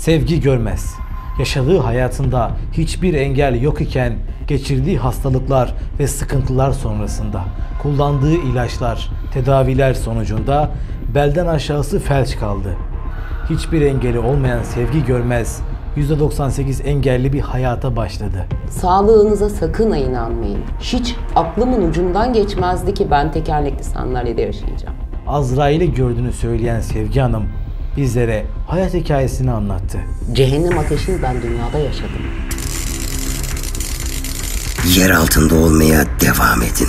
Sevgi Görmez, yaşadığı hayatında hiçbir engel yok iken geçirdiği hastalıklar ve sıkıntılar sonrasında kullandığı ilaçlar, tedaviler sonucunda belden aşağısı felç kaldı. Hiçbir engeli olmayan Sevgi Görmez, %98 engelli bir hayata başladı. Sağlığınıza sakın inanmayın. Hiç aklımın ucundan geçmezdi ki ben tekerlekli sandalyede yaşayacağım. Azrail'i gördüğünü söyleyen Sevgi Hanım bizlere hayat hikayesini anlattı. Cehennem ateşini ben dünyada yaşadım. Yer altında olmaya devam edin.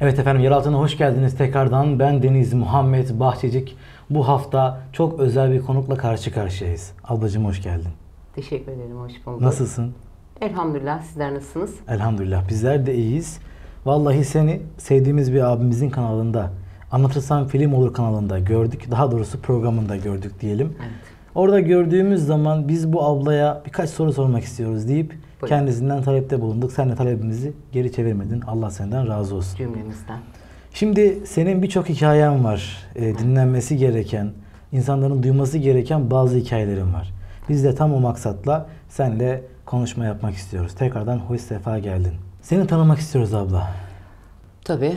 Evet efendim, yer altına hoş geldiniz tekrardan. Ben Deniz Muhammed Bahçecik. Bu hafta çok özel bir konukla karşı karşıyayız. Ablacığım hoş geldin. Teşekkür ederim, hoş bulduk. Nasılsın? Elhamdülillah, sizler nasılsınız? Elhamdülillah, bizler de iyiyiz. Vallahi seni sevdiğimiz bir abimizin kanalında, Anlatırsan Film Olur kanalında gördük. Daha doğrusu programında gördük diyelim. Evet. Orada gördüğümüz zaman biz bu ablaya birkaç soru sormak istiyoruz deyip buyurun, kendisinden talepte bulunduk. Sen de talebimizi geri çevirmedin. Allah senden razı olsun. Cümlemizden. Şimdi senin birçok hikayen var, dinlenmesi gereken, insanların duyması gereken bazı hikayelerin var. Biz de tam o maksatla seninle konuşma yapmak istiyoruz. Tekrardan hoş sefa geldin. Seni tanımak istiyoruz abla. Tabii.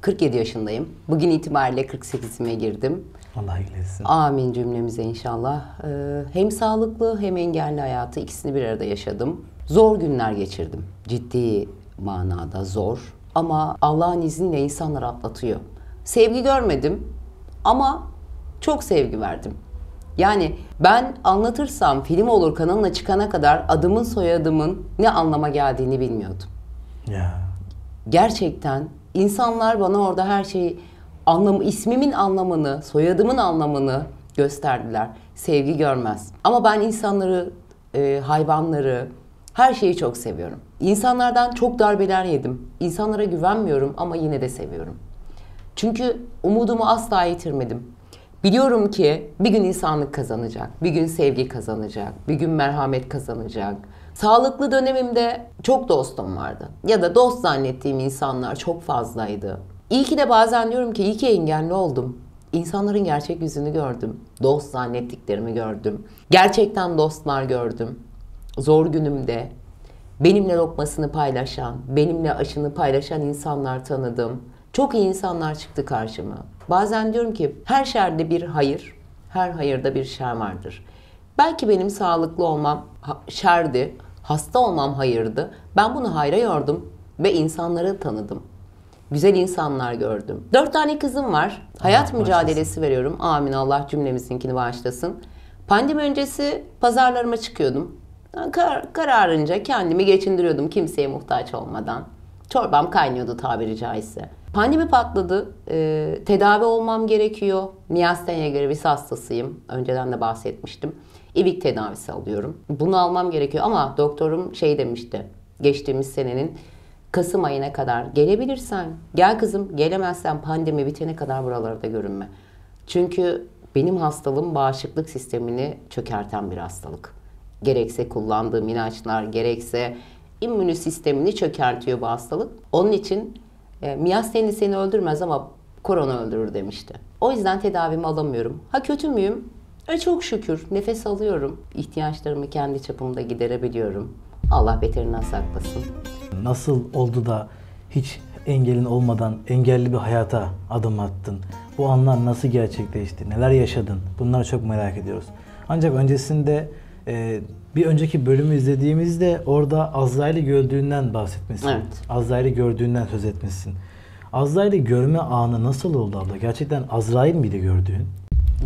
47 yaşındayım. Bugün itibariyle 48'ime girdim. Allah eylesin. Amin cümlemize inşallah. Hem sağlıklı hem engelli hayatı, ikisini bir arada yaşadım. Zor günler geçirdim. Ciddi manada zor. Ama Allah'ın izniyle insanlar atlatıyor. Sevgi görmedim ama çok sevgi verdim. Yani ben Anlatırsam Film Olur kanalına çıkana kadar adımın soyadımın ne anlama geldiğini bilmiyordum. Yeah. Gerçekten insanlar bana orada her şeyi, ismimin anlamını, soyadımın anlamını gösterdiler. Sevgi görmez. Ama ben insanları, hayvanları, her şeyi çok seviyorum. İnsanlardan çok darbeler yedim. İnsanlara güvenmiyorum ama yine de seviyorum. Çünkü umudumu asla yitirmedim. Biliyorum ki bir gün insanlık kazanacak, bir gün sevgi kazanacak, bir gün merhamet kazanacak. Sağlıklı dönemimde çok dostum vardı. Ya da dost zannettiğim insanlar çok fazlaydı. İyi ki de bazen diyorum ki iyi ki engelli oldum. İnsanların gerçek yüzünü gördüm. Dost zannettiklerimi gördüm. Gerçekten dostlar gördüm. Zor günümde benimle lokmasını paylaşan, benimle aşını paylaşan insanlar tanıdım. Çok iyi insanlar çıktı karşıma. Bazen diyorum ki her şerde bir hayır, her hayırda bir şer vardır. Belki benim sağlıklı olmam şerdi, hasta olmam hayırdı. Ben bunu hayra yordum ve insanları tanıdım. Güzel insanlar gördüm. 4 tane kızım var. Hayat mücadelesi veriyorum. Amin, Allah cümlemizinkini bağışlasın. Pandemi öncesi pazarlarıma çıkıyordum. Kararınca kendimi geçindiriyordum kimseye muhtaç olmadan. Çorbam kaynıyordu tabiri caizse. Pandemi patladı. Tedavi olmam gerekiyor. Miastenia Gravis hastasıyım. Önceden de bahsetmiştim. İvik tedavisi alıyorum. Bunu almam gerekiyor ama doktorum şey demişti. Geçtiğimiz senenin Kasım ayına kadar gelebilirsen gel kızım, gelemezsen pandemi bitene kadar buralarda görünme. Çünkü benim hastalığım bağışıklık sistemini çökerten bir hastalık. Gerekse kullandığım ilaçlar, gerekse immün sistemini çökertiyor bu hastalık. Onun için miyasteni seni öldürmez ama korona öldürür demişti. O yüzden tedavimi alamıyorum. Ha kötü müyüm? Çok şükür nefes alıyorum. İhtiyaçlarımı kendi çapımda giderebiliyorum. Allah beterinden saklasın. Nasıl oldu da hiç engelin olmadan engelli bir hayata adım attın? Bu anlar nasıl gerçekleşti? Neler yaşadın? Bunları çok merak ediyoruz. Ancak öncesinde bir önceki bölümü izlediğimizde orada Azrail'i gördüğünden bahsetmişsin. Evet. Azrail'i gördüğünden söz etmişsin. Azrail'i görme anı nasıl oldu abla? Gerçekten Azrail miydi gördüğün?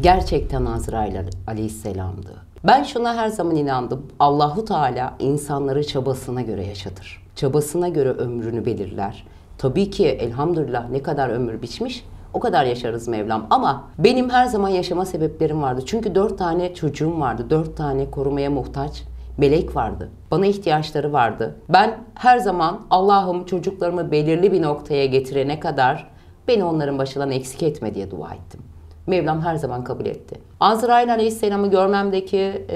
Gerçekten Azrail Aleyhisselam'dı. Ben şuna her zaman inandım. Allahu Teala insanları çabasına göre yaşatır. Çabasına göre ömrünü belirler. Tabii ki elhamdülillah ne kadar ömür biçmiş, o kadar yaşarız Mevlam. Ama benim her zaman yaşama sebeplerim vardı. Çünkü 4 tane çocuğum vardı. 4 tane korumaya muhtaç melek vardı. Bana ihtiyaçları vardı. Ben her zaman Allah'ım çocuklarımı belirli bir noktaya getirene kadar beni onların başından eksik etme diye dua ettim. Mevlam her zaman kabul etti. Azrail Aleyhisselam'ı görmemdeki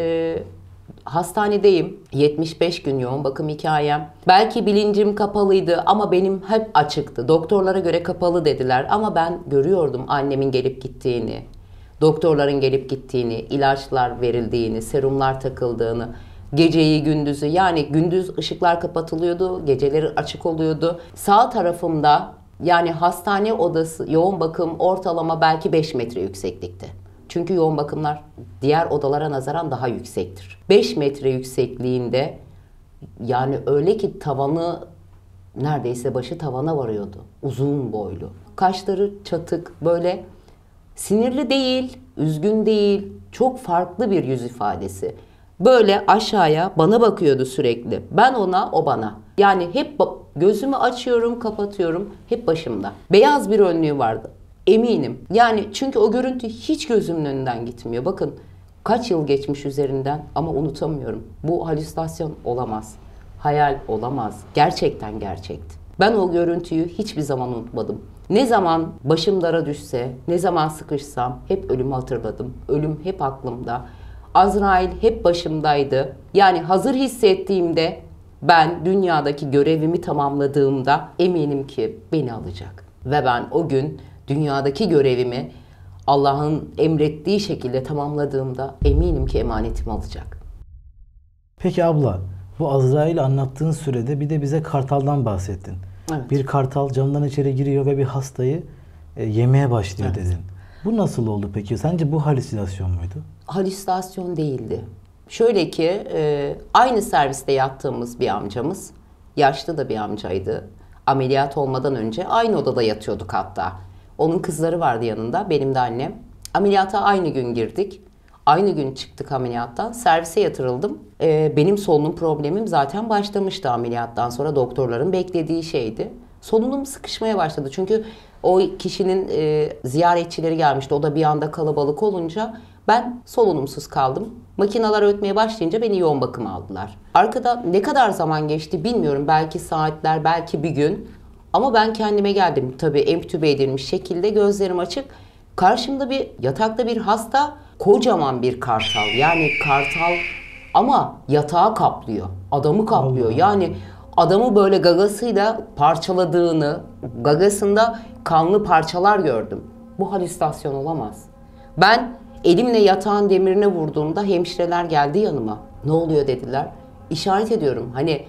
Hastanedeyim. 75 gün yoğun bakım hikayem. Belki bilincim kapalıydı ama benim hep açıktı. Doktorlara göre kapalı dediler ama ben görüyordum annemin gelip gittiğini. Doktorların gelip gittiğini, ilaçlar verildiğini, serumlar takıldığını, geceyi gündüzü, yani gündüz ışıklar kapatılıyordu, geceleri açık oluyordu. Sağ tarafımda, yani hastane odası, yoğun bakım ortalama belki 5 metre yükseklikti. Çünkü yoğun bakımlar diğer odalara nazaran daha yüksektir. 5 metre yüksekliğinde, yani öyle ki tavanı neredeyse başı tavana varıyordu. Uzun boylu. Kaşları çatık, böyle sinirli değil, üzgün değil, çok farklı bir yüz ifadesi. Böyle aşağıya bana bakıyordu sürekli. Ben ona, o bana. Yani hep gözümü açıyorum, kapatıyorum. Hep başımda. Beyaz bir önlüğü vardı. Eminim. Yani çünkü o görüntü hiç gözümün önünden gitmiyor. Bakın kaç yıl geçmiş üzerinden ama unutamıyorum. Bu halüsinasyon olamaz. Hayal olamaz. Gerçekten gerçekti. Ben o görüntüyü hiçbir zaman unutmadım. Ne zaman başım dara düşse, ne zaman sıkışsam hep ölümü hatırladım. Ölüm hep aklımda. Azrail hep başımdaydı. Yani hazır hissettiğimde, ben dünyadaki görevimi tamamladığımda eminim ki beni alacak. Ve ben o gün dünyadaki görevimi Allah'ın emrettiği şekilde tamamladığımda eminim ki emanetimi alacak. Peki abla, bu Azrail'i anlattığın sürede bir de bize kartaldan bahsettin. Evet. Bir kartal camdan içeri giriyor ve bir hastayı yemeye başlıyor, evet, dedin. Bu nasıl oldu peki? Sence bu halüsinasyon muydu? Halüsinasyon değildi. Şöyle ki aynı serviste yattığımız bir amcamız, yaşlı da bir amcaydı. Ameliyat olmadan önce aynı odada yatıyorduk hatta. Onun kızları vardı yanında, benim de annem. Ameliyata aynı gün girdik. Aynı gün çıktık ameliyattan. Servise yatırıldım. Benim solunum problemim zaten başlamıştı ameliyattan sonra. Doktorların beklediği şeydi. Solunum sıkışmaya başladı. Çünkü o kişinin ziyaretçileri gelmişti. O da bir anda kalabalık olunca ben solunumsuz kaldım. Makineler ötmeye başlayınca beni yoğun bakıma aldılar. Arkada ne kadar zaman geçti bilmiyorum. Belki saatler, belki bir gün. Ama ben kendime geldim. Tabii entübe edilmiş şekilde, gözlerim açık. Karşımda bir yatakta bir hasta, kocaman bir kartal. Yani kartal ama yatağı kaplıyor. Adamı kaplıyor. Yani adamı böyle gagasıyla parçaladığını, gagasında kanlı parçalar gördüm. Bu halüsinasyon olamaz. Ben elimle yatağın demirine vurduğumda hemşireler geldi yanıma. Ne oluyor dediler. İşaret ediyorum. Hani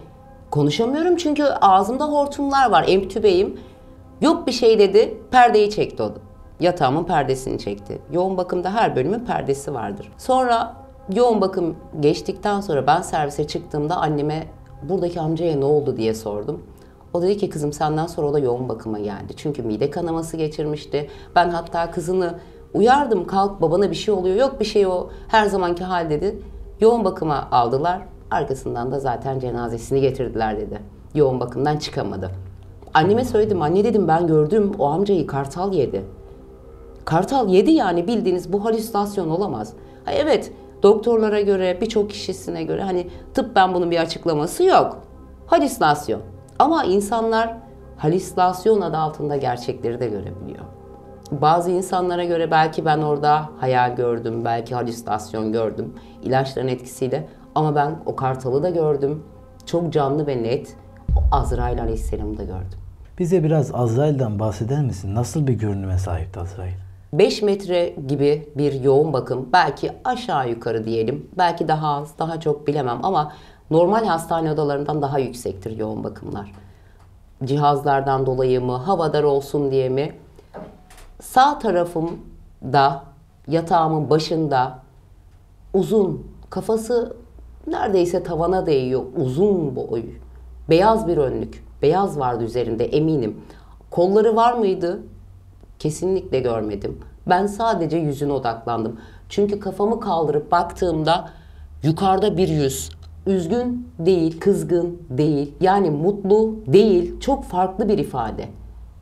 konuşamıyorum çünkü ağzımda hortumlar var. Entübeyim. Yok bir şey dedi. Perdeyi çekti o da. Yatağımın perdesini çekti. Yoğun bakımda her bölümün perdesi vardır. Sonra yoğun bakım geçtikten sonra ben servise çıktığımda anneme buradaki amcaya ne oldu diye sordum. O dedi ki kızım senden sonra o da yoğun bakıma geldi. Çünkü mide kanaması geçirmişti. Ben hatta kızını uyardım, kalk babana bir şey oluyor. Yok bir şey, o her zamanki hal dedi. Yoğun bakıma aldılar. Arkasından da zaten cenazesini getirdiler dedi. Yoğun bakımdan çıkamadı. Anneme söyledim, anne dedim ben gördüm o amcayı kartal yedi. Kartal yedi, yani bildiğiniz bu halüsinasyon olamaz. Ha, evet, doktorlara göre, birçok kişisine göre hani tıbben bunun bir açıklaması yok. Halüsinasyon. Ama insanlar halüsinasyon adı altında gerçekleri de görebiliyor. Bazı insanlara göre belki ben orada hayal gördüm, belki halüsinasyon gördüm ilaçların etkisiyle. Ama ben o kartalı da gördüm. Çok canlı ve net. O Azrail Aleyhisselam'ı da gördüm. Bize biraz Azrail'den bahseder misin? Nasıl bir görünüme sahipti Azrail? 5 metre gibi bir yoğun bakım. Belki aşağı yukarı diyelim. Belki daha az, daha çok bilemem ama normal hastane odalarından daha yüksektir yoğun bakımlar. Cihazlardan dolayı mı, havadar olsun diye mi? Sağ tarafımda, yatağımın başında uzun, kafası neredeyse tavana değiyor, uzun boy, beyaz bir önlük, beyaz vardı üzerinde eminim. Kolları var mıydı? Kesinlikle görmedim. Ben sadece yüzüne odaklandım. Çünkü kafamı kaldırıp baktığımda yukarıda bir yüz. Üzgün değil, kızgın değil, yani mutlu değil, çok farklı bir ifade.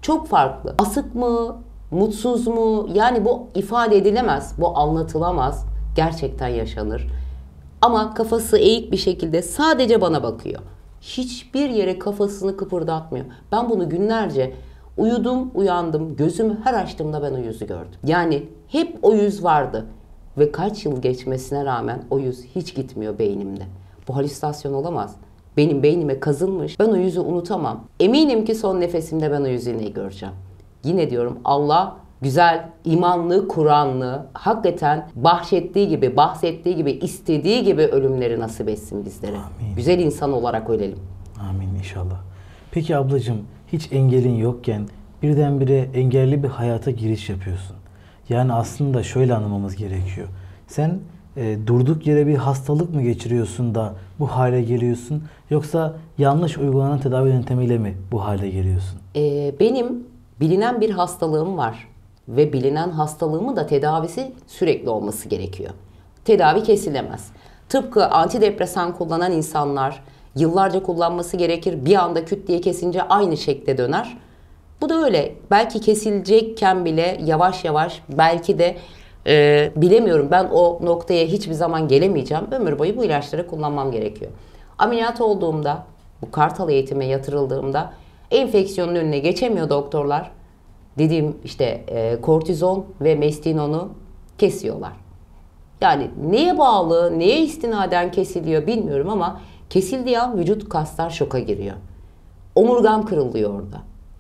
Çok farklı. Asık mı, mutsuz mu? Yani bu ifade edilemez, bu anlatılamaz. Gerçekten yaşanır. Ama kafası eğik bir şekilde sadece bana bakıyor. Hiçbir yere kafasını kıpırdatmıyor. Ben bunu günlerce uyudum, uyandım, gözümü her açtığımda ben o yüzü gördüm. Yani hep o yüz vardı. Ve kaç yıl geçmesine rağmen o yüz hiç gitmiyor beynimde. Bu halüsinasyon olamaz. Benim beynime kazınmış. Ben o yüzü unutamam. Eminim ki son nefesimde ben o yüzü yine göreceğim. Yine diyorum Allah güzel, imanlı, Kur'anlı, hakikaten bahsettiği gibi, istediği gibi ölümleri nasip etsin bizlere. Amin. Güzel insan olarak ölelim. Amin inşallah. Peki ablacığım, hiç engelin yokken birdenbire engelli bir hayata giriş yapıyorsun. Yani aslında şöyle anlamamız gerekiyor. Sen durduk yere bir hastalık mı geçiriyorsun da bu hale geliyorsun? Yoksa yanlış uygulanan tedavi yöntemiyle mi bu hale geliyorsun? Benim bilinen bir hastalığım var. Ve bilinen hastalığımın da tedavisi sürekli olması gerekiyor. Tedavi kesilemez. Tıpkı antidepresan kullanan insanlar yıllarca kullanması gerekir. Bir anda küt diye kesince aynı şekle döner. Bu da öyle. Belki kesilecekken bile yavaş yavaş, belki de bilemiyorum, ben o noktaya hiçbir zaman gelemeyeceğim. Ömür boyu bu ilaçları kullanmam gerekiyor. Ameliyat olduğumda, bu Kartal Eğitim'e yatırıldığımda enfeksiyonun önüne geçemiyor doktorlar. Dediğim işte kortizon ve mestinonu kesiyorlar. Yani neye bağlı, neye istinaden kesiliyor bilmiyorum ama kesildiği an vücut, kaslar şoka giriyor. Omurgam kırılıyor orada.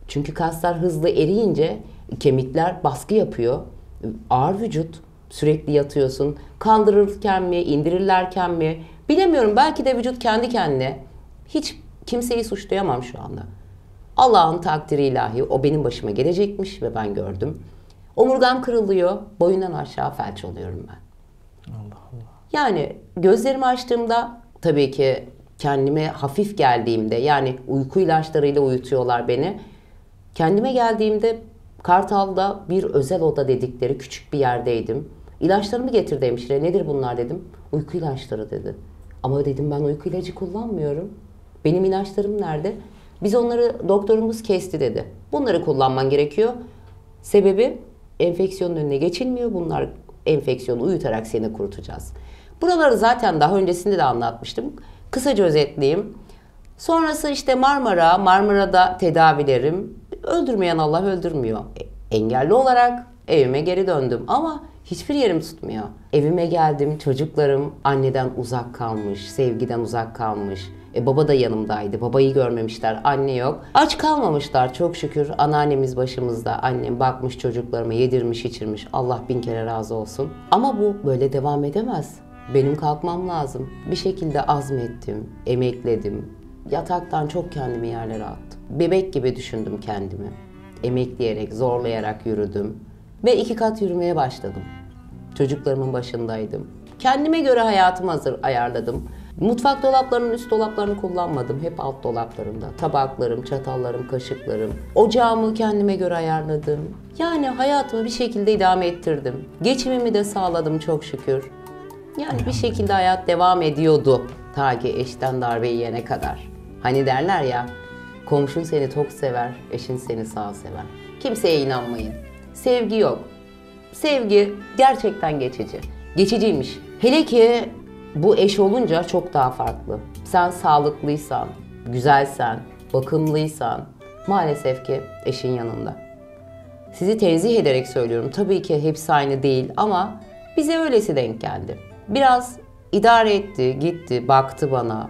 Çünkü kaslar hızlı eriyince kemikler baskı yapıyor. Ağır vücut, sürekli yatıyorsun. Kaldırırken mi, indirirlerken mi bilemiyorum. Belki de vücut kendi kendine, hiç kimseyi suçlayamam şu anda. Allah'ın takdiri ilahi, o benim başıma gelecekmiş ve ben gördüm. Omurgam kırılıyor, boyundan aşağı felç oluyorum ben. Allah Allah. Yani gözlerimi açtığımda, tabii ki kendime hafif geldiğimde, yani uyku ilaçlarıyla uyutuyorlar beni. Kendime geldiğimde Kartal'da bir özel oda dedikleri küçük bir yerdeydim. İlaçlarımı getirdi hemşire, nedir bunlar dedim. Uyku ilaçları dedi. Ama dedim ben uyku ilacı kullanmıyorum. Benim ilaçlarım nerede? Biz onları doktorumuz kesti dedi. Bunları kullanman gerekiyor. Sebebi enfeksiyonun önüne geçilmiyor. Bunlar enfeksiyonu uyutarak seni kurutacağız. Buraları zaten daha öncesinde de anlatmıştım. Kısaca özetleyeyim. Sonrası işte Marmara, Marmara'da tedavilerim. Öldürmeyen Allah öldürmüyor. Engelli olarak evime geri döndüm ama hiçbir yerim tutmuyor. Evime geldim, çocuklarım anneden uzak kalmış, sevgiden uzak kalmış. Baba da yanımdaydı. Babayı görmemişler. Anne yok. Aç kalmamışlar çok şükür. Anneannemiz başımızda. Annem bakmış çocuklarıma, yedirmiş, içirmiş. Allah bin kere razı olsun. Ama bu böyle devam edemez. Benim kalkmam lazım. Bir şekilde azmettim, emekledim. Yataktan çok kendimi yerlere attım. Bebek gibi düşündüm kendimi. Emekleyerek, zorlayarak yürüdüm. Ve 2 kat yürümeye başladım. Çocuklarımın başındaydım. Kendime göre hayatımı ayarladım. Mutfak dolaplarının üst dolaplarını kullanmadım. Hep alt dolaplarımda. Tabaklarım, çatallarım, kaşıklarım. Ocağımı kendime göre ayarladım. Yani hayatımı bir şekilde idame ettirdim. Geçimimi de sağladım çok şükür. Yani bir şekilde hayat devam ediyordu. Ta ki eşten darbe yiyene kadar. Hani derler ya, komşun seni tok sever, eşin seni sağ sever. Kimseye inanmayın. Sevgi yok. Sevgi gerçekten geçici. Geçiciymiş. Hele ki bu eş olunca çok daha farklı. Sen sağlıklıysan, güzelsen, bakımlıysan maalesef ki eşin yanında. Sizi tenzih ederek söylüyorum. Tabii ki hepsi aynı değil ama bize öylesi denk geldi. Biraz idare etti, gitti, baktı bana.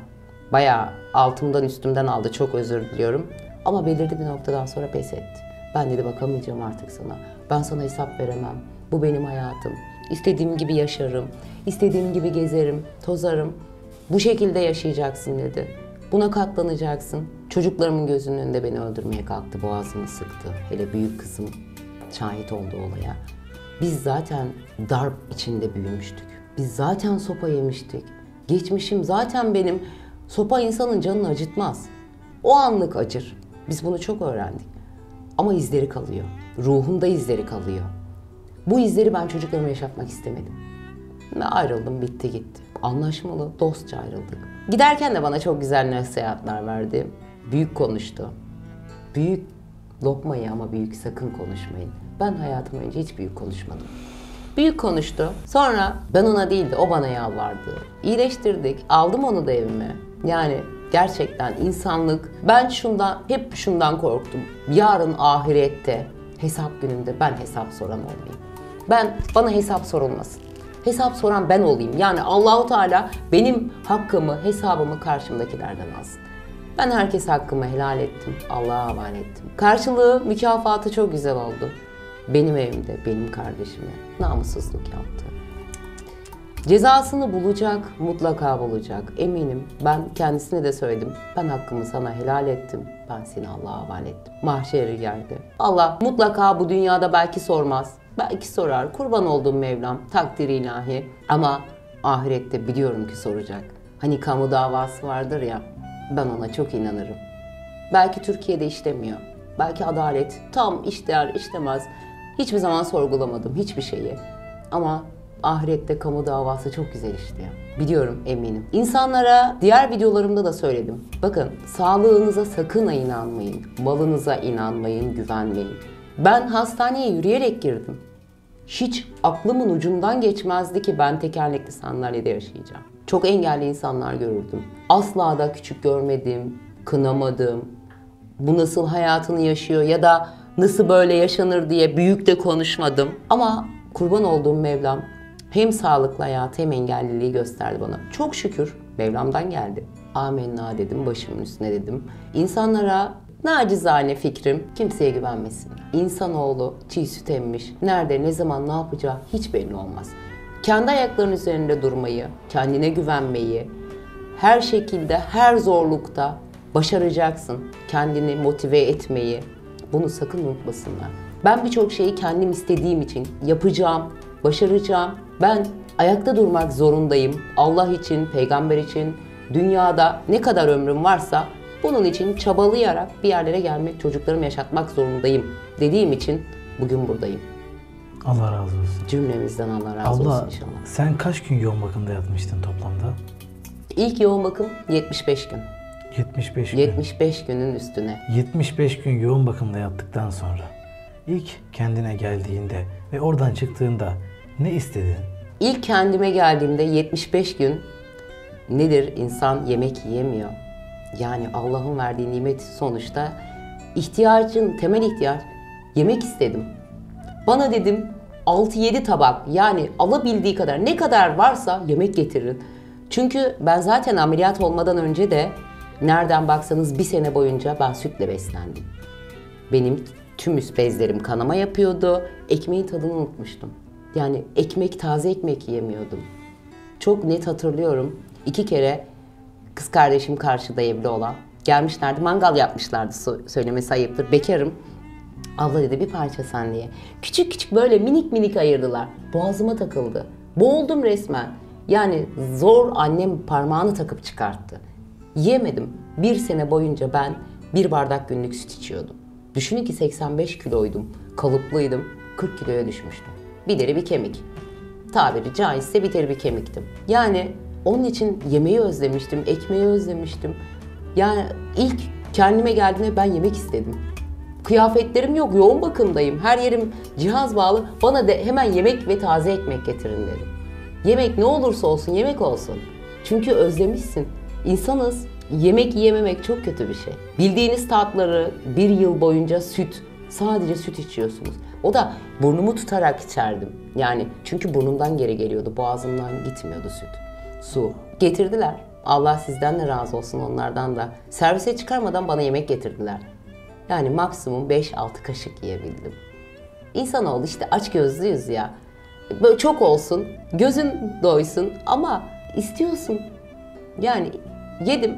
Bayağı altımdan üstümden aldı. Çok özür diliyorum. Ama belirli bir noktadan sonra pes etti. Ben dedi bakamayacağım artık sana. Ben sana hesap veremem. Bu benim hayatım. İstediğim gibi yaşarım, istediğim gibi gezerim, tozarım. Bu şekilde yaşayacaksın dedi. Buna katlanacaksın. Çocuklarımın gözünün önünde beni öldürmeye kalktı, boğazımı sıktı. Hele büyük kızım şahit oldu olaya. Biz zaten darp içinde büyümüştük. Biz zaten sopa yemiştik. Geçmişim zaten benim. Sopa insanın canını acıtmaz. O anlık acır. Biz bunu çok öğrendik. Ama izleri kalıyor. Ruhumda izleri kalıyor. Bu izleri ben çocuklarıma yaşatmak istemedim. Ve ayrıldım, bitti gitti. Anlaşmalı, dostça ayrıldık. Giderken de bana çok güzel nasihatler verdi. Büyük konuştu. Büyük lokmayı ama büyük sakın konuşmayın. Ben hayatım önce hiç büyük konuşmadım. Büyük konuştu. Sonra ben ona değil de o bana yalvardı. İyileştirdik. Aldım onu da evime. Yani gerçekten insanlık. Ben hep şundan korktum. Yarın ahirette hesap gününde ben hesap soran olmayayım. Bana hesap sorulmasın. hesap soran ben olayım. Yani Allahu Teala benim hakkımı, hesabımı karşımdakilerden alsın. Ben herkes hakkımı helal ettim, Allah'a havale ettim. Karşılığı, mükafatı çok güzel oldu. Benim evimde, benim kardeşime namussuzluk yaptı. Cezasını bulacak, mutlaka bulacak. Eminim, ben kendisine de söyledim. Ben hakkımı sana helal ettim, ben seni Allah'a havale ettim. Mahşeri geldi. Allah mutlaka bu dünyada belki sormaz. Belki sorar, kurban olduğum Mevlam, takdir ilahi. Ama ahirette biliyorum ki soracak. Hani kamu davası vardır ya, ben ona çok inanırım. Belki Türkiye'de işlemiyor. Belki adalet tam işler işlemez. Hiçbir zaman sorgulamadım hiçbir şeyi. Ama ahirette kamu davası çok güzel işliyor. Biliyorum, eminim. İnsanlara diğer videolarımda da söyledim. Bakın, sağlığınıza sakın inanmayın. Malınıza inanmayın, güvenmeyin. Ben hastaneye yürüyerek girdim. Hiç aklımın ucundan geçmezdi ki ben tekerlekli sandalyede yaşayacağım. Çok engelli insanlar görürdüm. Asla da küçük görmedim, kınamadım. Bu nasıl hayatını yaşıyor ya da nasıl böyle yaşanır diye büyük de konuşmadım. Ama kurban olduğum Mevlam hem sağlıklı hayat hem engelliliği gösterdi bana. Çok şükür Mevlam'dan geldi. Amenna dedim, başımın üstüne dedim. İnsanlara nacizane fikrim, kimseye güvenmesin. İnsanoğlu çiğ süt emmiş. Nerede, ne zaman, ne yapacağı hiç belli olmaz. Kendi ayaklarının üzerinde durmayı, kendine güvenmeyi, her şekilde, her zorlukta başaracaksın. Kendini motive etmeyi, bunu sakın unutmasınlar. Ben birçok şeyi kendim istediğim için yapacağım, başaracağım. Ben ayakta durmak zorundayım. Allah için, peygamber için, dünyada ne kadar ömrüm varsa bunun için çabalayarak bir yerlere gelmek, çocuklarımı yaşatmak zorundayım dediğim için bugün buradayım. Allah razı olsun. Cümlemizden Allah razı olsun inşallah. Sen kaç gün yoğun bakımda yatmıştın toplamda? İlk yoğun bakım 75 gün. 75 gün. 75 günün üstüne. 75 gün yoğun bakımda yattıktan sonra ilk kendine geldiğinde ve oradan çıktığında ne istedin? İlk kendime geldiğimde 75 gün nedir? İnsan yemek yiyemiyor. Yani Allah'ın verdiği nimet sonuçta temel ihtiyaç yemek istedim. Bana dedim 6-7 tabak, yani alabildiği kadar, ne kadar varsa yemek getirin. Çünkü ben zaten ameliyat olmadan önce de nereden baksanız bir sene boyunca ben sütle beslendim. Benim tüm üst bezlerim kanama yapıyordu. Ekmeğin tadını unutmuştum. Yani taze ekmek yiyemiyordum. Çok net hatırlıyorum. 2 kere kız kardeşim karşıda, evli olan. Gelmişlerdi, mangal yapmışlardı, söylemesi ayıptır. Bekarım. Abla dedi bir parça sen diye. Küçük küçük böyle minik minik ayırdılar. Boğazıma takıldı. Boğuldum resmen. Yani zor annem parmağını takıp çıkarttı. Yiyemedim. 1 sene boyunca ben 1 bardak günlük süt içiyordum. Düşünün ki 85 kiloydum. Kalıplıydım. 40 kiloya düşmüştüm. Bir deri bir kemik. Tabiri caizse bir deri bir kemiktim. Yani onun için yemeği özlemiştim, ekmeği özlemiştim. Yani ilk kendime geldiğimde ben yemek istedim. Kıyafetlerim yok, yoğun bakımdayım. Her yerim cihaz bağlı. Bana de hemen yemek ve taze ekmek getirin dedim. Yemek ne olursa olsun, yemek olsun. Çünkü özlemişsin. İnsanız, yemek yiyememek çok kötü bir şey. Bildiğiniz tatları 1 yıl boyunca sadece süt içiyorsunuz. O da burnumu tutarak içerdim. Yani çünkü burnumdan geri geliyordu, boğazımdan gitmiyordu süt. Su getirdiler. Allah sizden de razı olsun, onlardan da. Servise çıkarmadan bana yemek getirdiler. Yani maksimum 5-6 kaşık yiyebildim. İnsanoğlu işte açgözlüyüz ya. Böyle çok olsun, gözün doysun ama istiyorsun. Yani yedim,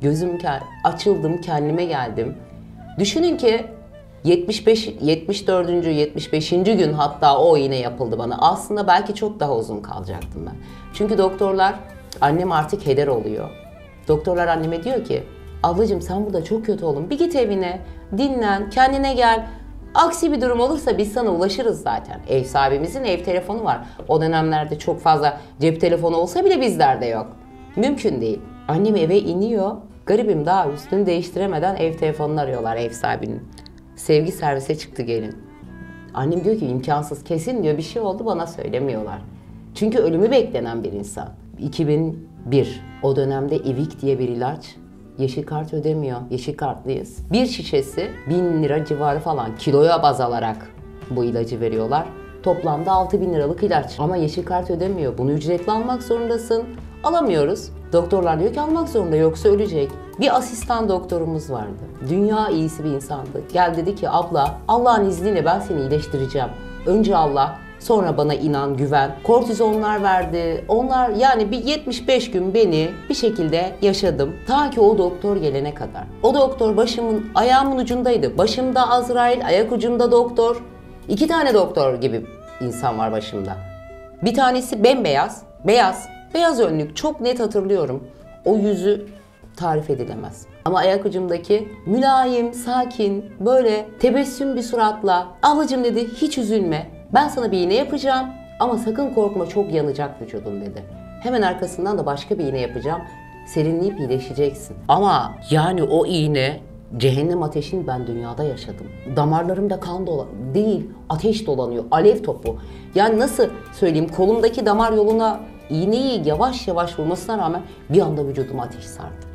gözüm açıldım, kendime geldim. Düşünün ki 74. 75. gün hatta o iğne yapıldı bana. Aslında belki çok daha uzun kalacaktım ben. Çünkü doktorlar, annem artık heder oluyor. Doktorlar anneme diyor ki, ablacığım sen burada çok kötü oldun. Bir git evine, dinlen, kendine gel. Aksi bir durum olursa biz sana ulaşırız zaten. Ev sahibimizin ev telefonu var. O dönemlerde çok fazla cep telefonu olsa bile bizlerde yok. Mümkün değil. Annem eve iniyor. Garibim daha üstünü değiştiremeden ev telefonunu arıyorlar ev sahibinin. Sevgi servise çıktı gelin. Annem diyor ki imkansız, kesin diyor bir şey oldu, bana söylemiyorlar. Çünkü ölümü beklenen bir insan. 2001 o dönemde İvik diye bir ilaç. Yeşil kart ödemiyor. Yeşil kartlıyız. Bir şişesi 1000 lira civarı falan, kiloya baz alarak bu ilacı veriyorlar. Toplamda 6.000 liralık ilaç. Ama yeşil kart ödemiyor. Bunu ücretli almak zorundasın. Alamıyoruz. Doktorlar diyor ki almak zorunda, yoksa ölecek. Bir asistan doktorumuz vardı. Dünya iyisi bir insandı. Gel dedi ki abla, Allah'ın izniyle ben seni iyileştireceğim. Önce Allah, sonra bana inan, güven. Kortizonlar verdi. Onlar yani bir 75 gün beni bir şekilde yaşadım. Ta ki o doktor gelene kadar. O doktor başımın, ayağımın ucundaydı. Başımda Azrail, ayak ucumda doktor. 2 tane doktor gibi insan var başımda. Bir tanesi bembeyaz, beyaz önlük, çok net hatırlıyorum. O yüzü tarif edilemez. Ama ayak ucumdaki mülayim, sakin, böyle tebessüm bir suratla ablacığım dedi hiç üzülme. Ben sana bir iğne yapacağım ama sakın korkma, çok yanacak vücudum dedi. Hemen arkasından da başka bir iğne yapacağım. Serinleyip iyileşeceksin. Ama yani o iğne, cehennem ateşini ben dünyada yaşadım. Damarlarımda kan değil, ateş dolanıyor, alev topu. Yani nasıl söyleyeyim, kolumdaki damar yoluna iğneyi yavaş yavaş vurmasına rağmen bir anda vücuduma ateş sardı.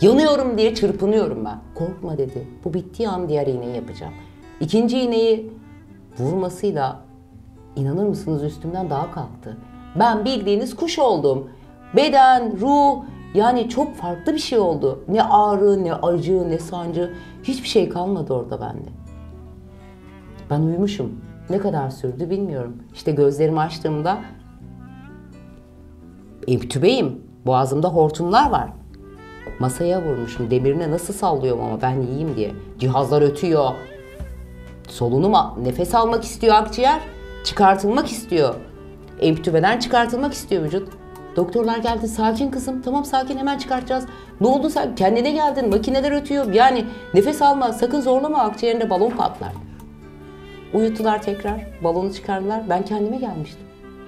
Yanıyorum diye çırpınıyorum ben. Korkma dedi, bu bittiği an diğer iğneyi yapacağım. İkinci iğneyi vurmasıyla inanır mısınız üstümden dağa kalktı. Ben bildiğiniz kuş oldum. Beden, ruh, yani çok farklı bir şey oldu. Ne ağrı, ne acı, ne sancı, hiçbir şey kalmadı orada bende. Ben uyumuşum. Ne kadar sürdü bilmiyorum. İşte gözlerimi açtığımda tübeyim, boğazımda hortumlar var. Masaya vurmuşum, demirine nasıl sallıyorum ama ben yiyeyim diye. Cihazlar ötüyor. Solunuma, nefes almak istiyor akciğer, çıkartılmak istiyor. Emptübeden çıkartılmak istiyor vücut. Doktorlar geldi, sakin kızım, tamam sakin, hemen çıkartacağız. Ne oldu sen, kendine geldin, makineler ötüyor. Yani nefes alma, sakın zorlama, akciğerinde balon patlar. Uyuttular tekrar, balonu çıkardılar, ben kendime gelmiştim.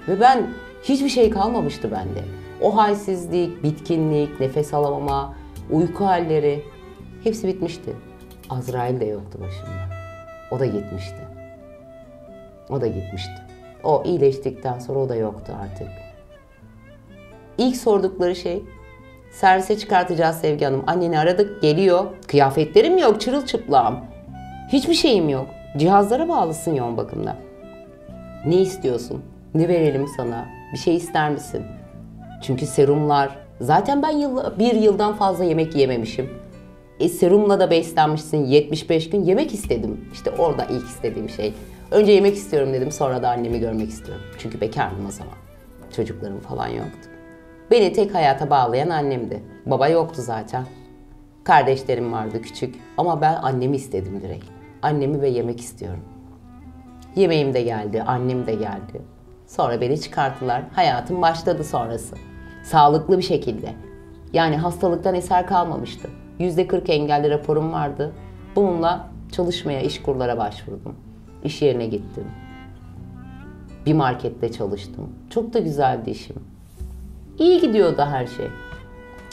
Ve ben, hiçbir şey kalmamıştı bende. O halsizlik, bitkinlik, nefes alamama, uyku halleri, hepsi bitmişti. Azrail de yoktu başımda. O da gitmişti. O iyileştikten sonra o da yoktu artık. İlk sordukları şey, servise çıkartacağız Sevgi Hanım. Anneni aradık, geliyor. Kıyafetlerim yok, çırılçıplağım. Hiçbir şeyim yok. Cihazlara bağlısın yoğun bakımda. Ne istiyorsun? Ne verelim sana? Bir şey ister misin? Çünkü serumlar... Zaten ben bir yıldan fazla yemek yememişim. Serumla da beslenmişsin, 75 gün yemek istedim. İşte orada ilk istediğim şey. Önce yemek istiyorum dedim, sonra da annemi görmek istiyorum. Çünkü bekardım o zaman. Çocuklarım falan yoktu. Beni tek hayata bağlayan annemdi. Baba yoktu zaten. Kardeşlerim vardı küçük. Ama ben annemi istedim direkt. Annemi ve yemek istiyorum. Yemeğim de geldi, annem de geldi. Sonra beni çıkarttılar. Hayatım başladı sonrası. Sağlıklı bir şekilde. Yani hastalıktan eser kalmamıştı. %40 engelli raporum vardı. Bununla çalışmaya, iş kurlara başvurdum. İş yerine gittim. Bir markette çalıştım. Çok da güzeldi işim. İyi gidiyordu her şey.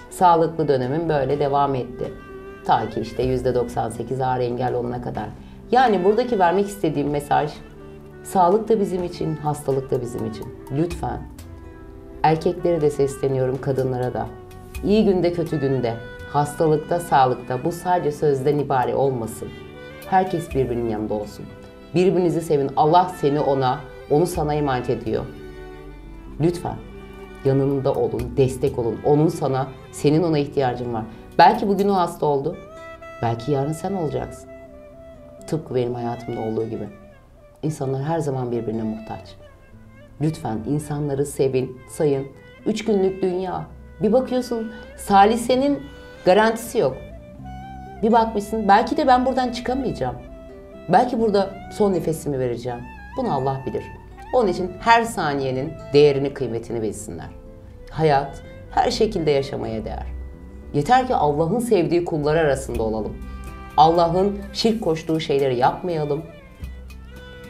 Sağlıklı dönemim böyle devam etti. Ta ki işte %98 ağır engel olana kadar. Yani buradaki vermek istediğim mesaj, sağlık da bizim için, hastalık da bizim için. Lütfen. Erkeklere de sesleniyorum, kadınlara da. İyi günde, kötü günde. Hastalıkta, sağlıkta bu sadece sözden ibare olmasın. Herkes birbirinin yanında olsun. Birbirinizi sevin. Allah seni ona, onu sana emanet ediyor. Lütfen yanında olun, destek olun. Onun sana, senin ona ihtiyacın var. Belki bugün o hasta oldu. Belki yarın sen olacaksın. Tıpkı benim hayatımda olduğu gibi. İnsanlar her zaman birbirine muhtaç. Lütfen insanları sevin, sayın. 3 günlük dünya. Bir bakıyorsun salisenin garantisi yok. Bir bakmışsın belki de ben buradan çıkamayacağım. Belki burada son nefesimi vereceğim. Bunu Allah bilir. Onun için her saniyenin değerini, kıymetini bilsinler. Hayat her şekilde yaşamaya değer. Yeter ki Allah'ın sevdiği kullar arasında olalım. Allah'ın şirk koştuğu şeyleri yapmayalım.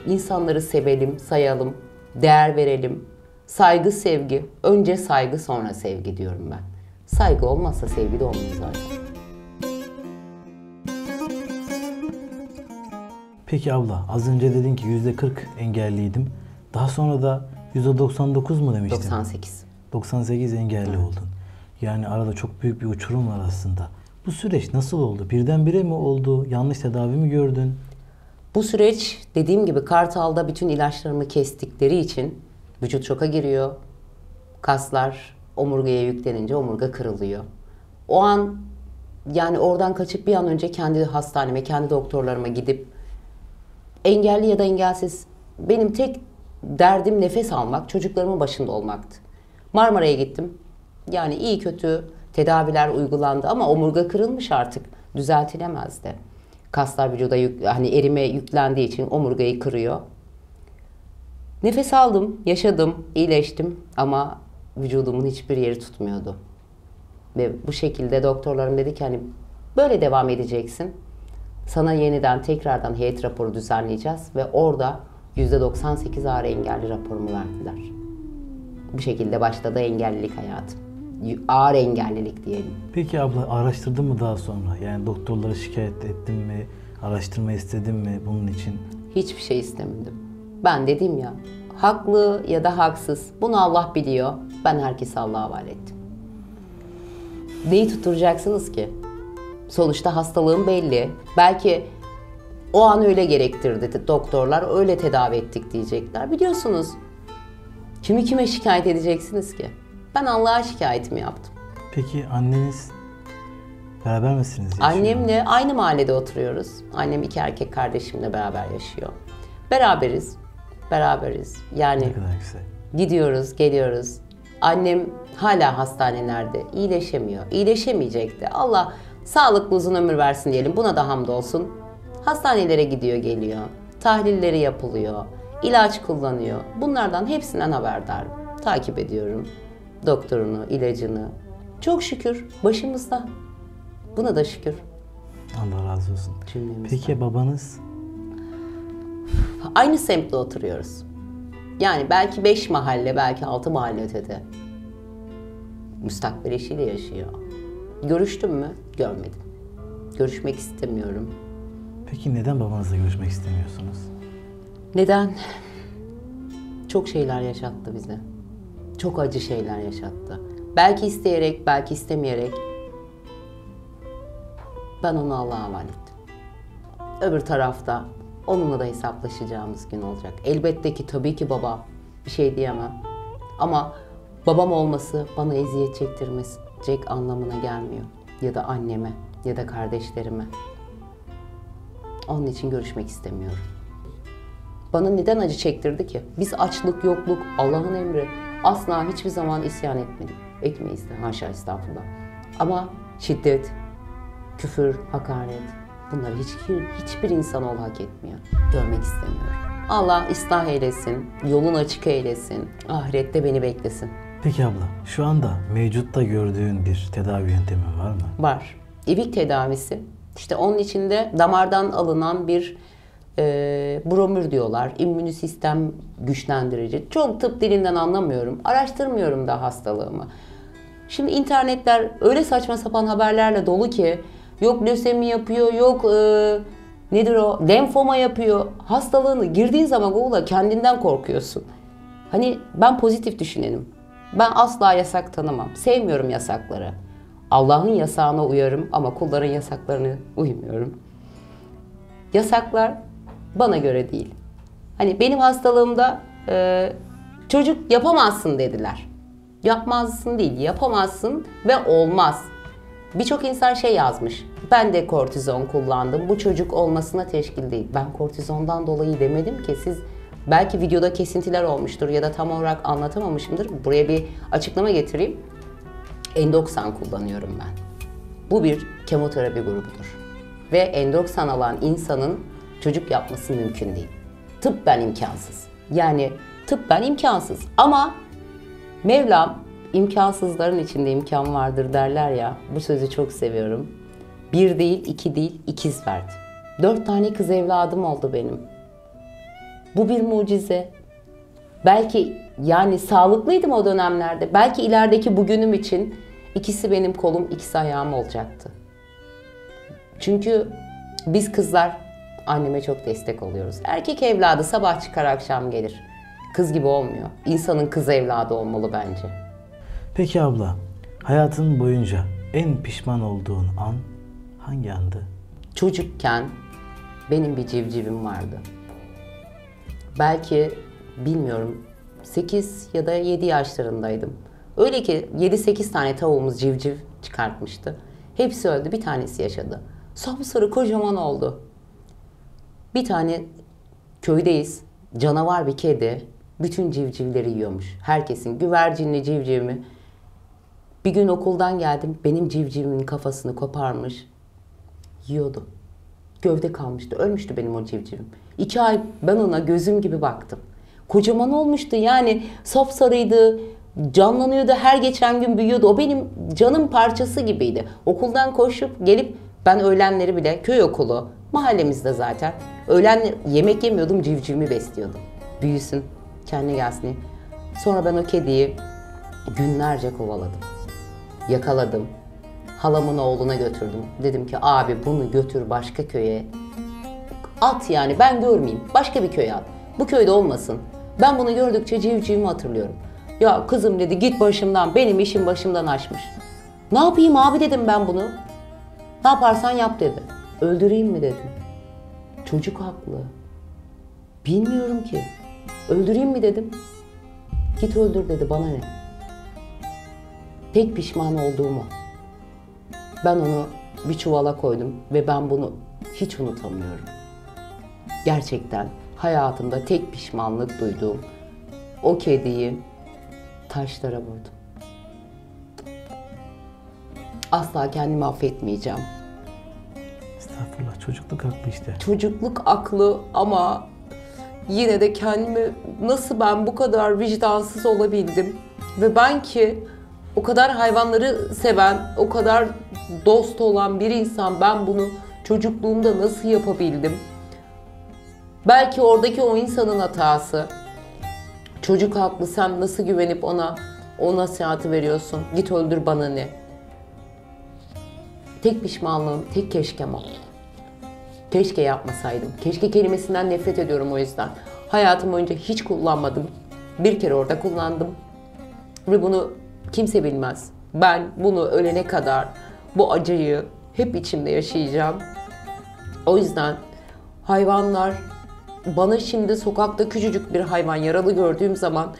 İnsanları sevelim, sayalım, değer verelim. Saygı, sevgi. Önce saygı, sonra sevgi diyorum ben. Saygı olmazsa sevgi de olmaz zaten. Peki abla, az önce dedin ki %40 engelliydim. Daha sonra da %99 mu demiştin? 98. 98 engelli oldun. Yani arada çok büyük bir uçurum var aslında. Bu süreç nasıl oldu? Birdenbire mi oldu? Yanlış tedavi mi gördün? Bu süreç dediğim gibi Kartal'da bütün ilaçlarımı kestikleri için vücut şoka giriyor. Kaslar omurgaya yüklenince omurga kırılıyor. O an yani oradan kaçıp bir an önce kendi hastaneme, kendi doktorlarıma gidip engelli ya da engelsiz benim tek derdim nefes almak, çocuklarımın başında olmaktı. Marmara'ya gittim. Yani iyi kötü tedaviler uygulandı ama omurga kırılmış artık. Düzeltilemezdi. Kaslar vücuda hani erime yüklendiği için omurgayı kırıyor. Nefes aldım, yaşadım, iyileştim ama vücudumun hiçbir yeri tutmuyordu. Ve bu şekilde doktorlarım dedi ki hani böyle devam edeceksin. Sana yeniden tekrardan heyet raporu düzenleyeceğiz ve orada %98 ağrı engelli raporumu verdiler. Bu şekilde başladı engellilik hayatım. Ağır engellilik diyelim. Peki abla araştırdın mı daha sonra? Yani doktorlara şikayet ettin mi? Araştırma istedin mi bunun için? Hiçbir şey istemedim. Ben dedim ya, haklı ya da haksız. Bunu Allah biliyor. Ben herkesi Allah'a havale ettim. Neyi tutturacaksınız ki? Sonuçta hastalığım belli. Belki o an öyle gerektirdi doktorlar, öyle tedavi ettik diyecekler. Biliyorsunuz, kimi kime şikayet edeceksiniz ki? Ben Allah'a şikayetimi yaptım. Peki anneniz, beraber misiniz? Annemle aynı mahallede oturuyoruz. Annem iki erkek kardeşimle beraber yaşıyor. Beraberiz. Yani ne kadar güzel. Gidiyoruz, geliyoruz. Annem hala hastanelerde, iyileşemiyor. İyileşemeyecekti. Allah sağlıklı uzun ömür versin diyelim, buna da hamdolsun. Hastanelere gidiyor, geliyor. Tahlilleri yapılıyor. İlaç kullanıyor. Bunlardan hepsinden haberdarım. Takip ediyorum. Doktorunu, ilacını. Çok şükür başımızda. Buna da şükür. Allah razı olsun. Cümlemizden. Peki babanız? Aynı semtte oturuyoruz. Yani belki 5 mahalle, belki 6 mahalle ötede. Müstakbel eşiyle yaşıyor. Görüştüm mü? Görmedim. Görüşmek istemiyorum. Peki neden babanızla görüşmek istemiyorsunuz? Neden? Çok şeyler yaşattı bize. Çok acı şeyler yaşattı. Belki isteyerek, belki istemeyerek. Ben onu Allah'a havale ettim. Öbür tarafta onunla da hesaplaşacağımız gün olacak. Elbette ki tabii ki baba, bir şey diyemem. Ama babam olması bana eziyet çektirmeyecek anlamına gelmiyor. Ya da anneme, ya da kardeşlerime. Onun için görüşmek istemiyorum. Bana neden acı çektirdi ki? Biz açlık, yokluk, Allah'ın emri. Asla hiçbir zaman isyan etmedik. Etmeyiz de haşa estağfurullah. Ama şiddet, küfür, hakaret bunları hiçbir insanoğlu hak etmiyor. Görmek istemiyorum. Allah ıslah eylesin, yolun açık eylesin, ahirette beni beklesin. Peki abla, şu anda mevcutta gördüğün bir tedavi yöntemi var mı? Var. İvik tedavisi. İşte onun içinde damardan alınan bir bromür diyorlar, immün sistem güçlendirici. Çok tıp dilinden anlamıyorum, araştırmıyorum da hastalığımı. Şimdi internetler öyle saçma sapan haberlerle dolu ki, yok lösemi yapıyor, yok nedir o, lenfoma yapıyor. Hastalığını girdiğin zaman Google'a kendinden korkuyorsun. Hani ben pozitif düşünenim. Ben asla yasak tanımam, sevmiyorum yasakları. Allah'ın yasağına uyarım ama kulların yasaklarına uymuyorum. Yasaklar bana göre değil. Hani benim hastalığımda çocuk yapamazsın dediler. Yapmazsın değil, yapamazsın ve olmaz. Birçok insan şey yazmış, ben de kortizon kullandım, bu çocuk olmasına teşkil değil. Ben kortizondan dolayı demedim ki, siz belki videoda kesintiler olmuştur ya da tam olarak anlatamamışımdır. Buraya bir açıklama getireyim. Endoksan kullanıyorum ben. Bu bir kemoterapi grubudur. Ve endoksan alan insanın çocuk yapması mümkün değil. Tıbben imkansız. Yani tıbben imkansız. Ama Mevlam imkansızların içinde imkan vardır derler ya. Bu sözü çok seviyorum. Bir değil, iki değil, ikiz verdi. 4 tane kız evladım oldu benim. Bu bir mucize. Belki yani sağlıklıydım o dönemlerde. Belki ilerideki bugünüm için ikisi benim kolum, ikisi ayağım olacaktı. Çünkü biz kızlar anneme çok destek oluyoruz. Erkek evladı sabah çıkar akşam gelir. Kız gibi olmuyor. İnsanın kız evladı olmalı bence. Peki abla, hayatın boyunca en pişman olduğun an hangi andı? Çocukken benim bir civcivim vardı. Belki bilmiyorum 8 ya da 7 yaşlarındaydım. Öyle ki 7-8 tane tavuğumuz civciv çıkartmıştı. Hepsi öldü, bir tanesi yaşadı. Sapsarı kocaman oldu. Bir tane köydeyiz, canavar bir kedi bütün civcivleri yiyormuş. Herkesin güvercinli civcivimi. Bir gün okuldan geldim, benim civcivimin kafasını koparmış, yiyordu. Gövde kalmıştı, ölmüştü benim o civcivim. 2 ay ben ona gözüm gibi baktım. Kocaman olmuştu, yani sapsarıydı, canlanıyordu, her geçen gün büyüyordu. O benim canım parçası gibiydi. Okuldan koşup gelip ben öğlenleri bile köy okulu, mahallemizde zaten. Öğlen yemek yemiyordum, civcivimi besliyordum. Büyüsün, kendine gelsin diye. Sonra ben o kediyi günlerce kovaladım. Yakaladım. Halamın oğluna götürdüm. Dedim ki abi bunu götür başka köye. At yani ben görmeyeyim. Başka bir köye at. Bu köyde olmasın. Ben bunu gördükçe civcivimi hatırlıyorum. Ya kızım dedi git başımdan. Benim işim başımdan aşmış. Ne yapayım abi dedim ben bunu. Ne yaparsan yap dedi. Öldüreyim mi dedim. Çocuk haklı. Bilmiyorum ki. Öldüreyim mi dedim. Git öldür dedi bana ne. Tek pişman olduğumu. Ben onu bir çuvala koydum ve ben bunu hiç unutamıyorum. Gerçekten hayatımda tek pişmanlık duyduğum o kediyi taşlara vurdum. Asla kendimi affetmeyeceğim. Estağfurullah, çocukluk aklı işte. Çocukluk aklı ama yine de kendimi nasıl ben bu kadar vicdansız olabildim ve ben ki o kadar hayvanları seven, o kadar dost olan bir insan ben bunu çocukluğumda nasıl yapabildim? Belki oradaki o insanın hatası. Çocuk haklı, sen nasıl güvenip ona o nasihati veriyorsun? Git öldür bana ne? Tek pişmanlığım, tek keşkem o. Keşke yapmasaydım. Keşke kelimesinden nefret ediyorum o yüzden. Hayatım boyunca hiç kullanmadım. Bir kere orada kullandım. Ve bunu kimse bilmez. Ben bunu ölene kadar bu acıyı hep içimde yaşayacağım. O yüzden hayvanlar bana şimdi sokakta küçücük bir hayvan yaralı gördüğüm zaman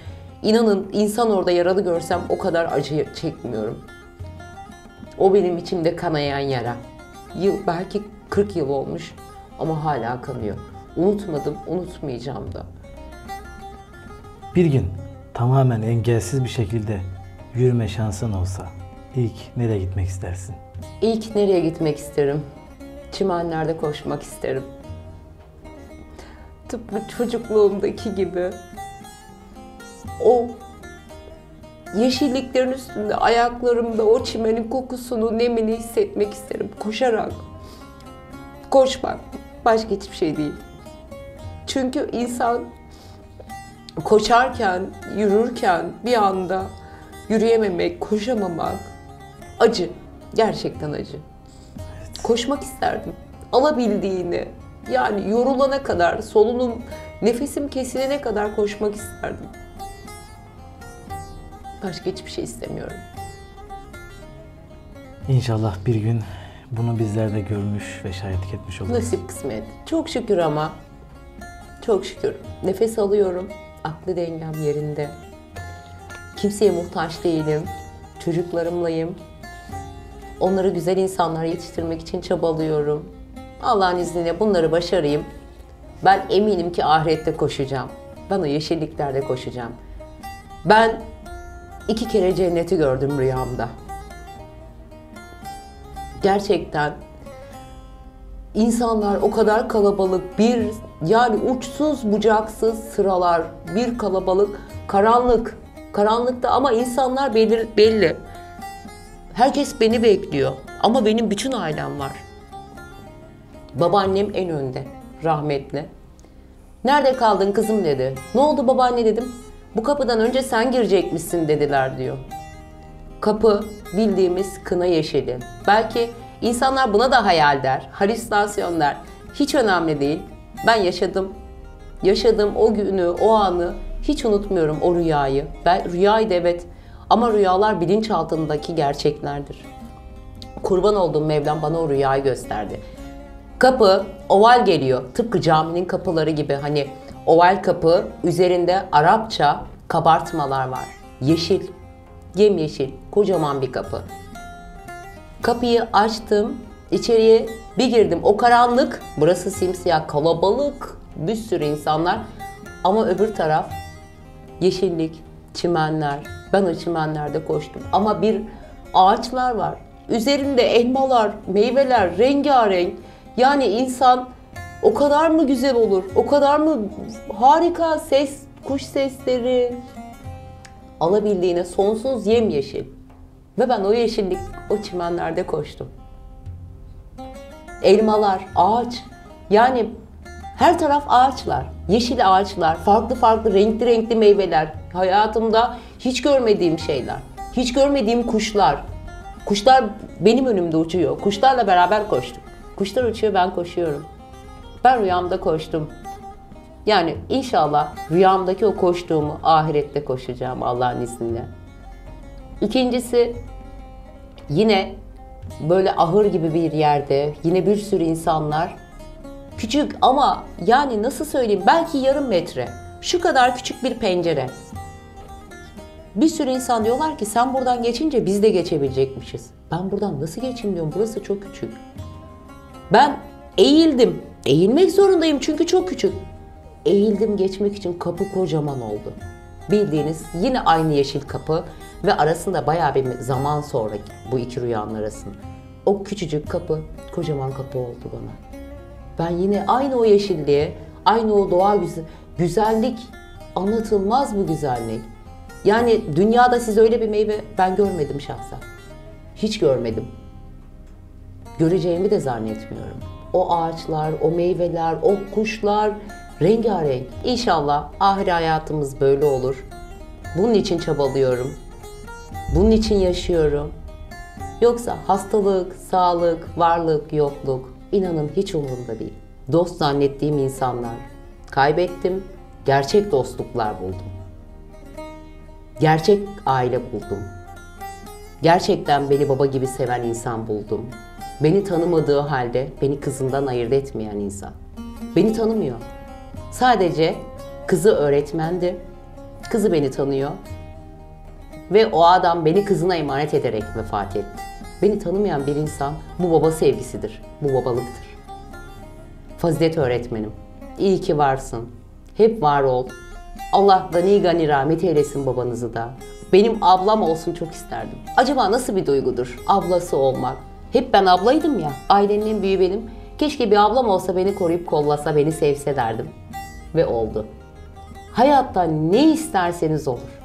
inanın insan orada yaralı görsem o kadar acı çekmiyorum. O benim içimde kanayan yara. Belki 40 yıl olmuş ama hala kanıyor. Unutmadım, unutmayacağım da. Bir gün tamamen engelsiz bir şekilde yürüme şansın olsa ilk nereye gitmek istersin? İlk nereye gitmek isterim? Çimenlerde koşmak isterim. Tıpkı çocukluğumdaki gibi. O yeşilliklerin üstünde ayaklarımda o çimenin kokusunu, nemini hissetmek isterim. Koşarak. Koşmak başka hiçbir şey değil. Çünkü insan koşarken, yürürken bir anda yürüyememek, koşamamak acı. Gerçekten acı. Evet. Koşmak isterdim. Alabildiğini, yani yorulana kadar, solunum, nefesim kesilene kadar koşmak isterdim. Başka hiçbir şey istemiyorum. İnşallah bir gün bunu bizler de görmüş ve şahitlik etmiş oluruz. Nasip kısmet. Çok şükür ama. Çok şükür. Nefes alıyorum. Aklı dengem yerinde. Kimseye muhtaç değilim. Çocuklarımlayım. Onları güzel insanlar yetiştirmek için çabalıyorum. Allah'ın izniyle bunları başarayım. Ben eminim ki ahirette koşacağım. Ben o yeşilliklerde koşacağım. Ben 2 kere cenneti gördüm rüyamda. Gerçekten insanlar o kadar kalabalık, bir yani uçsuz bucaksız sıralar, bir kalabalık, karanlık. Karanlıkta ama insanlar belli. Herkes beni bekliyor ama benim bütün ailem var. Babaannem en önde, rahmetli. Nerede kaldın kızım dedi. Ne oldu babaanne dedim. Bu kapıdan önce sen girecekmişsin dediler diyor. Kapı bildiğimiz kına yeşili. Belki insanlar buna da hayal der, halüsinasyon der. Hiç önemli değil. Ben yaşadım. Yaşadım o günü, o anı. Hiç unutmuyorum o rüyayı. Ben, rüyaydı evet ama rüyalar bilinçaltındaki gerçeklerdir. Kurban olduğum Mevlam bana o rüyayı gösterdi. Kapı oval geliyor. Tıpkı caminin kapıları gibi. Hani oval kapı, üzerinde Arapça kabartmalar var. Yeşil, yemyeşil, kocaman bir kapı. Kapıyı açtım, içeriye bir girdim. O karanlık, burası simsiyah, kalabalık, bir sürü insanlar. Ama öbür taraf yeşillik, çimenler. Ben o çimenlerde koştum. Ama bir ağaçlar var. Üzerinde elmalar, meyveler, rengarenk. Yani insan o kadar mı güzel olur? O kadar mı harika ses, kuş sesleri. Alabildiğine sonsuz yemyeşil. Ve ben o yeşillik, o çimenlerde koştum. Elmalar, ağaç. Yani her taraf ağaçlar. Yeşil ağaçlar, farklı farklı renkli renkli meyveler. Hayatımda hiç görmediğim şeyler. Hiç görmediğim kuşlar. Kuşlar benim önümde uçuyor. Kuşlarla beraber koştuk. Kuşlar uçuyor, ben koşuyorum. Ben rüyamda koştum. Yani inşallah rüyamdaki o koştuğumu ahirette koşacağım Allah'ın izniyle. İkincisi, yine böyle ahır gibi bir yerde, yine bir sürü insanlar. Küçük ama yani nasıl söyleyeyim, belki yarım metre. Şu kadar küçük bir pencere. Bir sürü insan diyorlar ki sen buradan geçince biz de geçebilecekmişiz. Ben buradan nasıl geçeyim diyorum, burası çok küçük. Ben eğildim. Eğilmek zorundayım çünkü çok küçük. Eğildim geçmek için, kapı kocaman oldu. Bildiğiniz yine aynı yeşil kapı ve arasında bayağı bir zaman sonra, bu iki rüyanın arasında. O küçücük kapı kocaman kapı oldu bana. Ben yine aynı o yeşilliğe, aynı o doğa güzellik, anlatılmaz bu güzellik. Yani dünyada siz öyle bir meyve ben görmedim şahsen. Hiç görmedim. Göreceğimi de zannetmiyorum. O ağaçlar, o meyveler, o kuşlar rengarenk. İnşallah ahir hayatımız böyle olur. Bunun için çabalıyorum. Bunun için yaşıyorum. Yoksa hastalık, sağlık, varlık, yokluk inanın hiç umurumda değil. Dost zannettiğim insanlar kaybettim. Gerçek dostluklar buldum. Gerçek aile buldum. Gerçekten beni baba gibi seven insan buldum. Beni tanımadığı halde beni kızından ayırt etmeyen insan. Beni tanımıyor. Sadece kızı öğretmendi. Kızı beni tanıyor. Ve o adam beni kızına emanet ederek vefat etti. Beni tanımayan bir insan, bu baba sevgisidir. Bu babalıktır. Fazilet öğretmenim, iyi ki varsın. Hep var ol. Allah gani gani rahmet eylesin babanızı da. Benim ablam olsun çok isterdim. Acaba nasıl bir duygudur ablası olmak? Hep ben ablaydım ya, ailenin en büyüğü benim. Keşke bir ablam olsa, beni koruyup kollasa, beni sevse derdim. Ve oldu. Hayatta ne isterseniz olur.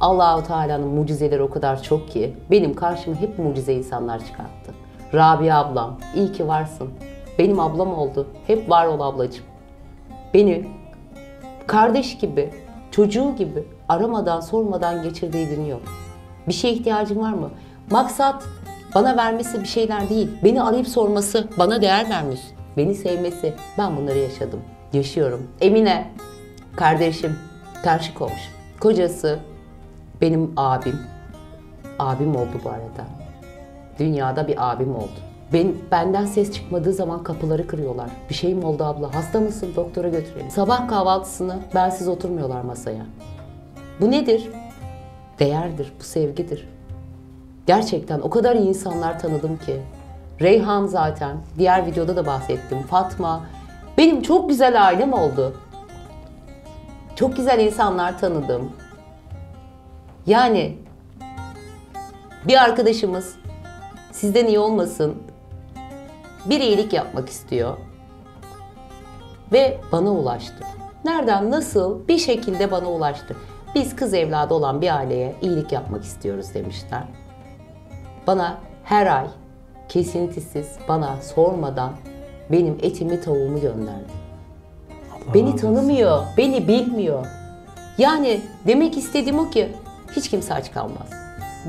Allah-u Teala'nın mucizeleri o kadar çok ki, benim karşıma hep mucize insanlar çıkarttı. Rabia ablam, iyi ki varsın. Benim ablam oldu. Hep var ol ablacığım. Beni kardeş gibi, çocuğu gibi aramadan, sormadan geçirdiği gün yok. Bir şeye ihtiyacın var mı? Maksat bana vermesi bir şeyler değil. Beni arayıp sorması, bana değer vermiş, beni sevmesi. Ben bunları yaşadım, yaşıyorum. Emine, kardeşim, karşı komşum, kocası, benim abim. Abim oldu bu arada. Dünyada bir abim oldu. Benden ses çıkmadığı zaman kapıları kırıyorlar. Bir şeyim oldu abla, hasta mısın, doktora götürelim. Sabah kahvaltısını bensiz oturmuyorlar masaya. Bu nedir? Değerdir, bu sevgidir. Gerçekten o kadar iyi insanlar tanıdım ki. Reyhan zaten, diğer videoda da bahsettim. Fatma, benim çok güzel ailem oldu. Çok güzel insanlar tanıdım. Yani bir arkadaşımız sizden iyi olmasın, bir iyilik yapmak istiyor ve bana ulaştı. Nereden, nasıl, bir şekilde bana ulaştı. Biz kız evladı olan bir aileye iyilik yapmak istiyoruz demişler. Bana her ay kesintisiz, bana sormadan benim etimi, tavuğumu gönderdi. Allah beni tanımıyor, Allah, beni bilmiyor. Yani demek istediğim o ki hiç kimse aç kalmaz.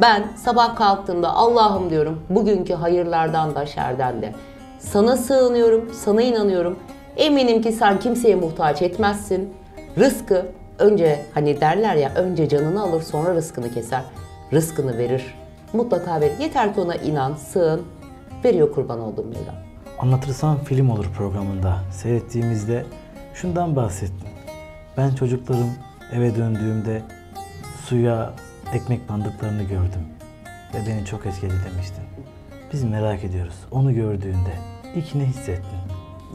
Ben sabah kalktığımda Allah'ım diyorum, bugünkü hayırlardan da şerden de. Sana sığınıyorum, sana inanıyorum. Eminim ki sen kimseye muhtaç etmezsin. Rızkı önce, hani derler ya, önce canını alır sonra rızkını keser. Rızkını verir. Mutlaka verir. Yeter ki ona inan, sığın. Veriyor kurban olduğum yolda. Anlatırsan Film Olur programında seyrettiğimizde şundan bahsettim. Ben çocuklarım eve döndüğümde suya ekmek bandıklarını gördüm ve beni çok etkiledi demiştin. Biz merak ediyoruz. Onu gördüğünde ilk ne hissettin?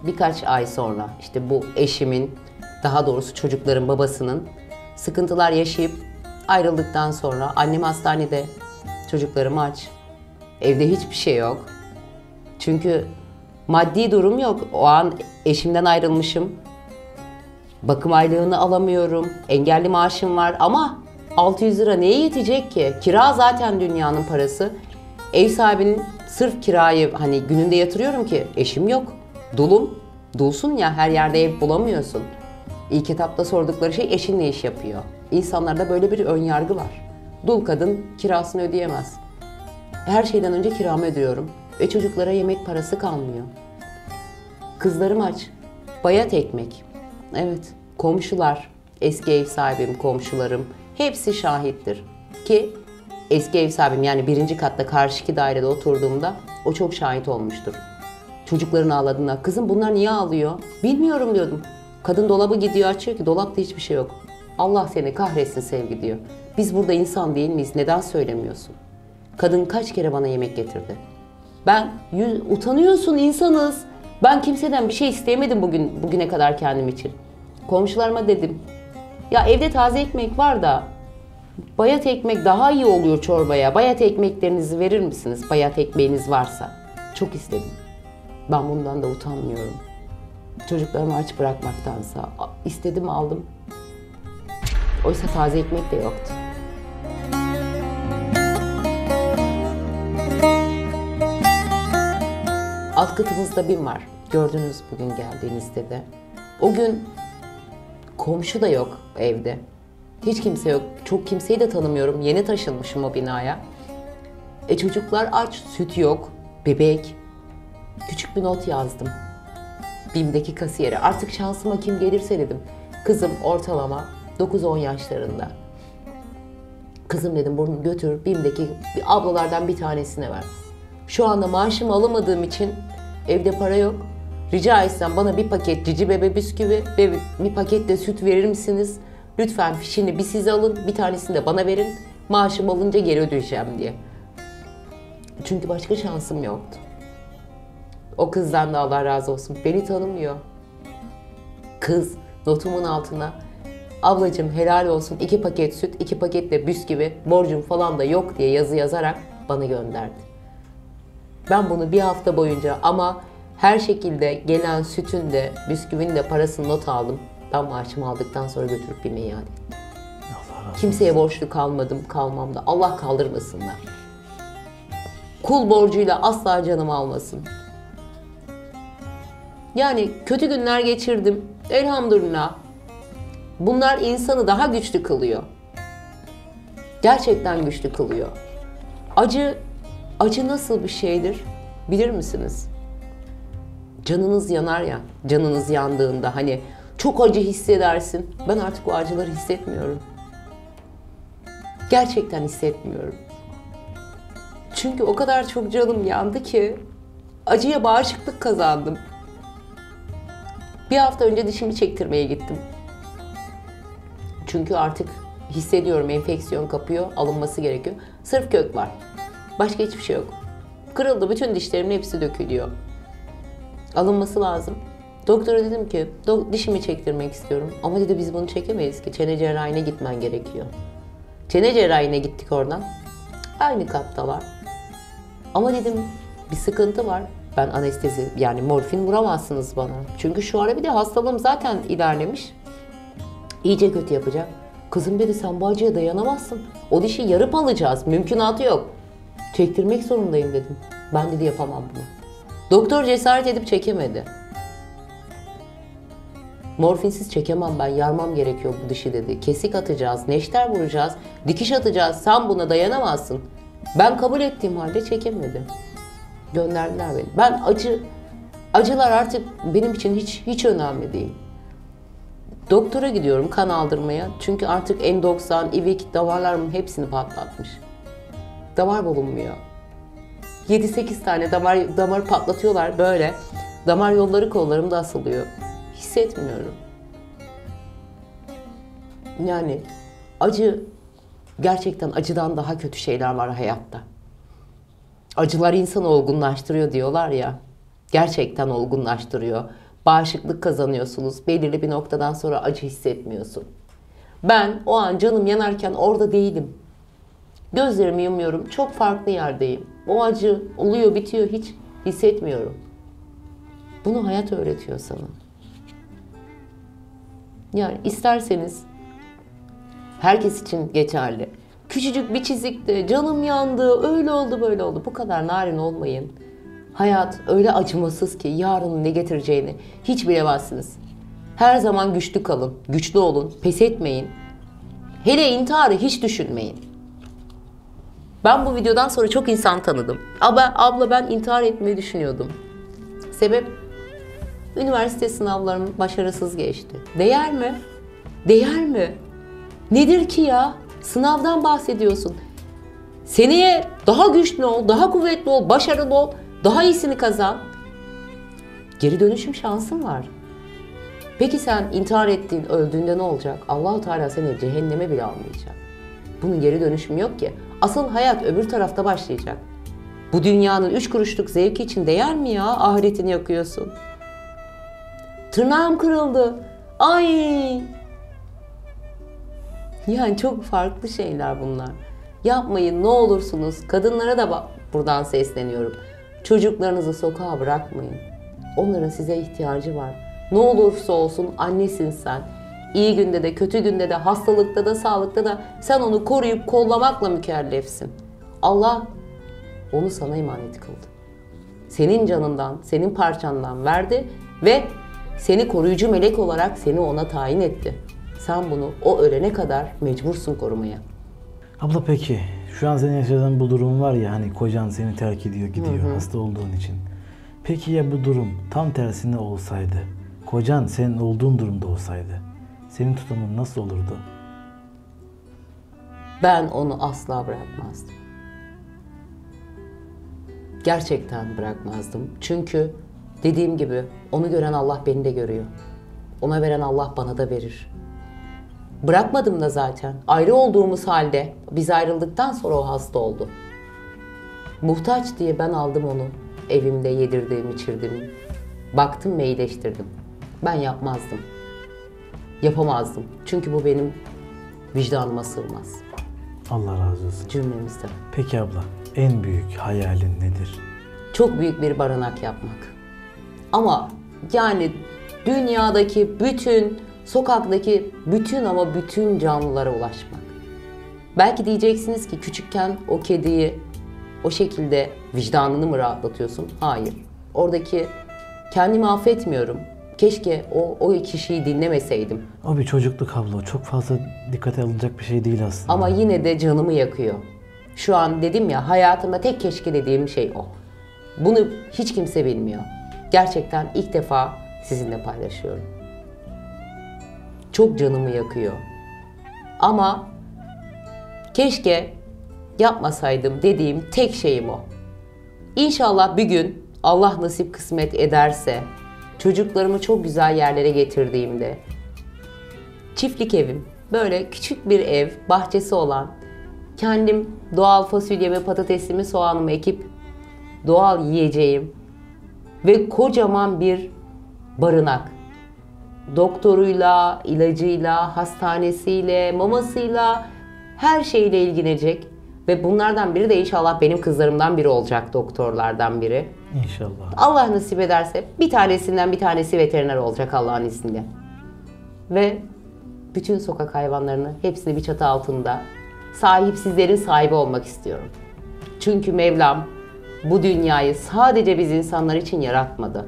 Birkaç ay sonra işte bu eşimin, daha doğrusu çocukların babasının sıkıntılar yaşayıp ayrıldıktan sonra annem hastanede, çocuklarım aç, evde hiçbir şey yok. Çünkü maddi durum yok. O an eşimden ayrılmışım. Bakım aylığını alamıyorum. Engelli maaşım var ama 600 lira neye yetecek ki? Kira zaten dünyanın parası. Ev sahibinin sırf kirayı hani gününde yatırıyorum ki eşim yok. Dulum. Dulsun ya, her yerde ev bulamıyorsun. İlk etapta sordukları şey eşin ne iş yapıyor? İnsanlarda böyle bir ön yargı var. Dul kadın kirasını ödeyemez. Her şeyden önce kiramı ödüyorum. Ve çocuklara yemek parası kalmıyor. Kızlarım aç. Bayat ekmek. Evet, komşular, eski ev sahibim, komşularım hepsi şahittir. Ki eski ev sahibim, yani birinci katta karşıki dairede oturduğumda o çok şahit olmuştur. Çocukların ağladığına, kızım bunlar niye ağlıyor? Bilmiyorum diyordum. Kadın dolabı gidiyor, açıyor ki dolapta hiçbir şey yok. Allah seni kahretsin Sevgi diyor. Biz burada insan değil miyiz? Neden söylemiyorsun? Kadın kaç kere bana yemek getirdi. Ben utanıyorsun, insanız. Ben kimseden bir şey isteyemedim bugüne kadar kendim için. Komşularıma dedim. Ya evde taze ekmek var da bayat ekmek daha iyi oluyor çorbaya. Bayat ekmeklerinizi verir misiniz? Bayat ekmeğiniz varsa. Çok istedim. Ben bundan da utanmıyorum. Çocuklarımı aç bırakmaktansa istedim, aldım. Oysa taze ekmek de yoktu. Alt katımızda BİM var. Gördünüz bugün geldiğinizde de. O gün komşu da yok evde. Hiç kimse yok. Çok kimseyi de tanımıyorum. Yeni taşınmışım o binaya. Çocuklar aç, süt yok, bebek. Küçük bir not yazdım. BİM'deki kasiyere. Artık şansıma kim gelirse dedim. Kızım ortalama 9-10 yaşlarında. Kızım dedim bunu götür BİM'deki ablalardan bir tanesine ver. Şu anda maaşımı alamadığım için evde para yok. Rica etsem bana bir paket cici bebe bisküvi ve bir paket de süt verir misiniz? Lütfen fişini bir size alın, bir tanesini de bana verin. Maaşımı alınca geri ödeyeceğim diye. Çünkü başka şansım yoktu. O kızdan da Allah razı olsun. Beni tanımıyor. Kız notumun altına ablacığım helal olsun 2 paket süt, 2 paket de bisküvi, borcum falan da yok diye yazı yazarak bana gönderdi. Ben bunu bir hafta boyunca ama her şekilde gelen sütün de bisküvinin de parasını not aldım. Ben maaşımı aldıktan sonra götürüp BİM'e iade ettim. Kimseye borçlu kalmadım, kalmam da. Allah kaldırmasınlar. Kul borcuyla asla canımı almasın. Yani kötü günler geçirdim. Elhamdülillah. Bunlar insanı daha güçlü kılıyor. Gerçekten güçlü kılıyor. Acı nasıl bir şeydir bilir misiniz? Canınız yanar ya, canınız yandığında hani çok acı hissedersin. Ben artık o acıları hissetmiyorum. Gerçekten hissetmiyorum. Çünkü o kadar çok canım yandı ki acıya bağışıklık kazandım. Bir hafta önce dişimi çektirmeye gittim. Çünkü artık hissediyorum enfeksiyon kapıyor, alınması gerekiyor. Sırf kök var. Başka hiçbir şey yok. Kırıldı, bütün dişlerimin hepsi dökülüyor. Alınması lazım. Doktora dedim ki dişimi çektirmek istiyorum. Ama dedi biz bunu çekemeyiz ki. Çene cerrahine gitmen gerekiyor. Çene cerrahine gittik oradan. Aynı kattalar. Ama dedim bir sıkıntı var. Ben anestezi yani morfin vuramazsınız bana. Çünkü şu ara bir de hastalığım zaten ilerlemiş. İyice kötü yapacak. Kızım dedi sen bu acıya dayanamazsın. O dişi yarıp alacağız. Mümkünatı yok. Çektirmek zorundayım dedim. Ben dedi yapamam bunu. Doktor cesaret edip çekemedi. Morfinsiz çekemem ben, yarmam gerekiyor bu dişi dedi. Kesik atacağız, neşter vuracağız, dikiş atacağız. Sen buna dayanamazsın. Ben kabul ettiğim halde çekemedi. Gönderdiler beni. Ben acılar artık benim için hiç önemli değil. Doktora gidiyorum kan aldırmaya. Çünkü artık Endoksan, İvik damarlarımın hepsini patlatmış. Davar bulunmuyor. 7-8 tane damar patlatıyorlar böyle. Damar yolları kollarımda asılıyor. Hissetmiyorum. Yani acı, gerçekten acıdan daha kötü şeyler var hayatta. Acılar insanı olgunlaştırıyor diyorlar ya. Gerçekten olgunlaştırıyor. Bağışıklık kazanıyorsunuz. Belirli bir noktadan sonra acı hissetmiyorsun. Ben o an canım yanarken orada değilim. Gözlerimi yumuyorum. Çok farklı yerdeyim. O acı oluyor, bitiyor, hiç hissetmiyorum. Bunu hayat öğretiyor sana. Yani isterseniz herkes için geçerli. Küçücük bir çizikti, canım yandı, öyle oldu, böyle oldu. Bu kadar narin olmayın. Hayat öyle acımasız ki yarının ne getireceğini hiç bilemezsiniz. Her zaman güçlü kalın, güçlü olun, pes etmeyin. Hele intiharı hiç düşünmeyin. Ben bu videodan sonra çok insan tanıdım. Abla ben intihar etmeyi düşünüyordum. Sebep? Üniversite sınavlarım başarısız geçti. Değer mi? Değer mi? Nedir ki ya? Sınavdan bahsediyorsun. Seneye daha güçlü ol, daha kuvvetli ol, başarılı ol, daha iyisini kazan. Geri dönüşüm şansın var. Peki sen intihar ettiğin, öldüğünde ne olacak? Allah-u Teala seni cehenneme bile almayacak. Bunun geri dönüşüm yok ki. Asıl hayat öbür tarafta başlayacak. Bu dünyanın 3 kuruşluk zevki için değer mi ya? Ahiretini yakıyorsun. Tırnağım kırıldı. Ay! Yani çok farklı şeyler bunlar. Yapmayın ne olursunuz. Kadınlara da buradan sesleniyorum. Çocuklarınızı sokağa bırakmayın. Onların size ihtiyacı var. Ne olursa olsun annesin sen. İyi günde de, kötü günde de, hastalıkta da, sağlıkta da sen onu koruyup kollamakla mükellefsin. Allah onu sana emanet kıldı. Senin canından, senin parçandan verdi ve seni koruyucu melek olarak seni ona tayin etti. Sen bunu o ölene kadar mecbursun korumaya. Abla peki, şu an senin yaşadığın bu durum var ya, hani kocan seni terk ediyor, gidiyor, hı hı, hasta olduğun için. Peki ya bu durum tam tersine olsaydı, kocan senin olduğun durumda olsaydı, senin tutumun nasıl olurdu? Ben onu asla bırakmazdım. Gerçekten bırakmazdım. Çünkü dediğim gibi onu gören Allah beni de görüyor. Ona veren Allah bana da verir. Bırakmadım da zaten. Ayrı olduğumuz halde, biz ayrıldıktan sonra o hasta oldu. Muhtaç diye ben aldım onu. Evimde yedirdim, içirdim. Baktım ve iyileştirdim. Ben yapmazdım. Yapamazdım. Çünkü bu benim vicdanıma sığmaz. Allah razı olsun. Cümlemizde. Peki abla, en büyük hayalin nedir? Çok büyük bir barınak yapmak. Ama yani dünyadaki bütün, sokaktaki bütün ama bütün canlılara ulaşmak. Belki diyeceksiniz ki küçükken o kediyi o şekilde vicdanını mı rahatlatıyorsun? Hayır. Oradaki kendimi affetmiyorum. Keşke o kişiyi dinlemeseydim. O bir çocukluk abla. Çok fazla dikkate alınacak bir şey değil aslında. Ama yine de canımı yakıyor. Şu an dedim ya, hayatımda tek keşke dediğim şey o. Bunu hiç kimse bilmiyor. Gerçekten ilk defa sizinle paylaşıyorum. Çok canımı yakıyor. Ama keşke yapmasaydım dediğim tek şeyim o. İnşallah bir gün Allah nasip kısmet ederse çocuklarımı çok güzel yerlere getirdiğimde çiftlik evim, böyle küçük bir ev, bahçesi olan, kendim doğal fasulyemi, patatesimi, soğanımı ekip doğal yiyeceğim ve kocaman bir barınak. Doktoruyla, ilacıyla, hastanesiyle, mamasıyla, her şeyle ilgilenecek ve bunlardan biri de inşallah benim kızlarımdan biri olacak, doktorlardan biri. İnşallah. Allah nasip ederse bir tanesinden bir tanesi veteriner olacak Allah'ın izniyle. Ve bütün sokak hayvanlarını hepsini bir çatı altında, sahipsizlerin sahibi olmak istiyorum. Çünkü Mevlam bu dünyayı sadece biz insanlar için yaratmadı.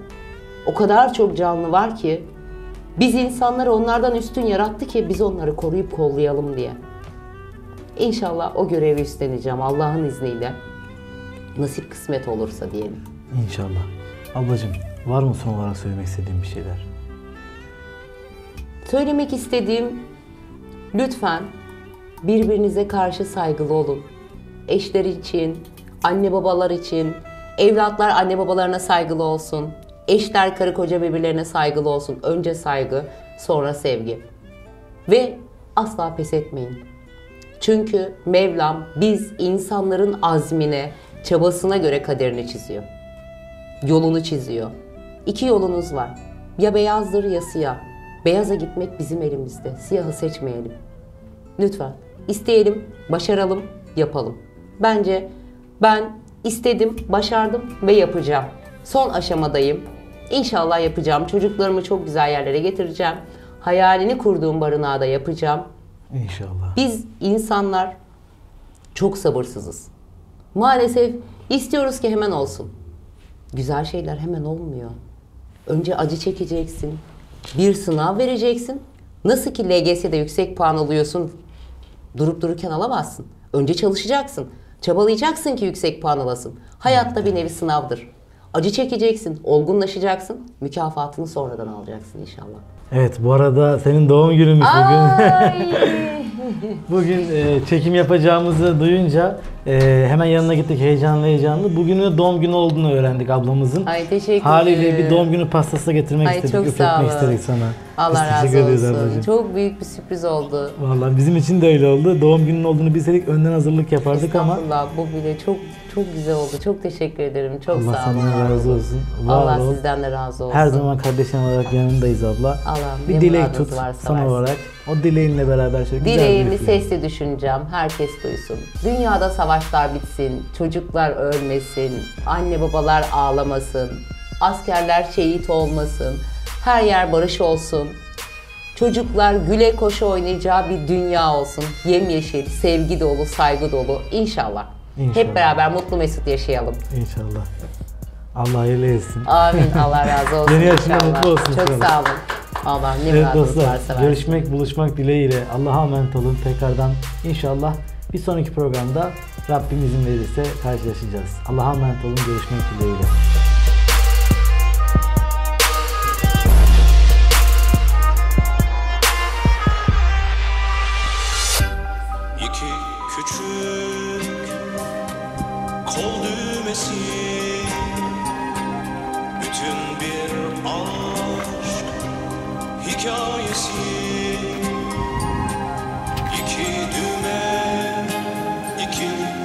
O kadar çok canlı var ki biz insanları onlardan üstün yarattı ki biz onları koruyup kollayalım diye. İnşallah o görevi üstleneceğim Allah'ın izniyle. Nasip kısmet olursa diyelim. İnşallah. Ablacığım, var mı son olarak söylemek istediğim bir şeyler? Söylemek istediğim, lütfen birbirinize karşı saygılı olun. Eşler için, anne babalar için, Evlatlar anne babalarına saygılı olsun. Eşler karı koca birbirlerine saygılı olsun. Önce saygı, sonra sevgi. Ve asla pes etmeyin. Çünkü Mevlam biz insanların azmine, çabasına göre kaderini çiziyor. Yolunu çiziyor. İki yolunuz var. Ya beyazdır ya siyah. Beyaza gitmek bizim elimizde. Siyahı seçmeyelim. Lütfen. İsteyelim, başaralım, yapalım. Bence ben istedim, başardım ve yapacağım. Son aşamadayım. İnşallah yapacağım. Çocuklarımı çok güzel yerlere getireceğim. Hayalini kurduğum barınağı da yapacağım. İnşallah. Biz insanlar çok sabırsızız. Maalesef istiyoruz ki hemen olsun. Güzel şeyler hemen olmuyor. Önce acı çekeceksin. Bir sınav vereceksin. Nasıl ki LGS'de yüksek puan alıyorsun, durup dururken alamazsın. Önce çalışacaksın. Çabalayacaksın ki yüksek puan alasın. Hayatta bir nevi sınavdır. Acı çekeceksin, olgunlaşacaksın. Mükafatını sonradan alacaksın inşallah. Evet, bu arada senin doğum gününmüş bugün. Bugün çekim yapacağımızı duyunca hemen yanına gittik heyecanlı. Bugünün doğum günü olduğunu öğrendik ablamızın. Ay teşekkür ederim. Haliyle bir doğum günü pastası getirmek istedik. Çok sağ olun. Allah razı olsun. Ablacığım. Çok büyük bir sürpriz oldu. Vallahi bizim için de öyle oldu. Doğum gününün olduğunu bilseydik önden hazırlık yapardık ama. Estağfurullah, bu bile çok güzel oldu. Çok teşekkür ederim. Çok Allah sağ olun. Allah senden razı olsun. Allah sizden de razı olsun. Her zaman kardeşin olarak yanındayız abla. Allah'ım bir dilek tut son olarak. O dileğinle beraber şöyle güzel bir dileğimi sesli düşüneceğim. Herkes duysun. Dünyada savaşlar bitsin. Çocuklar ölmesin. Anne babalar ağlamasın. Askerler şehit olmasın. Her yer barış olsun. Çocuklar güle koşu oynayacağı bir dünya olsun. Yemyeşil, sevgi dolu, saygı dolu. İnşallah. İnşallah. Hep beraber mutlu mesut yaşayalım. İnşallah. Allah hayırlı etsin. Amin. Allah razı olsun. Yeni yaşında mutlu olsun. Çok sağ olun. Allah ne evet dostlar, görüşmek, buluşmak dileğiyle Allah'a emanet olun tekrardan. İnşallah bir sonraki programda Rabbim izin verirse karşılaşacağız. Allah'a emanet olun, görüşmek dileğiyle. İki düğme, iki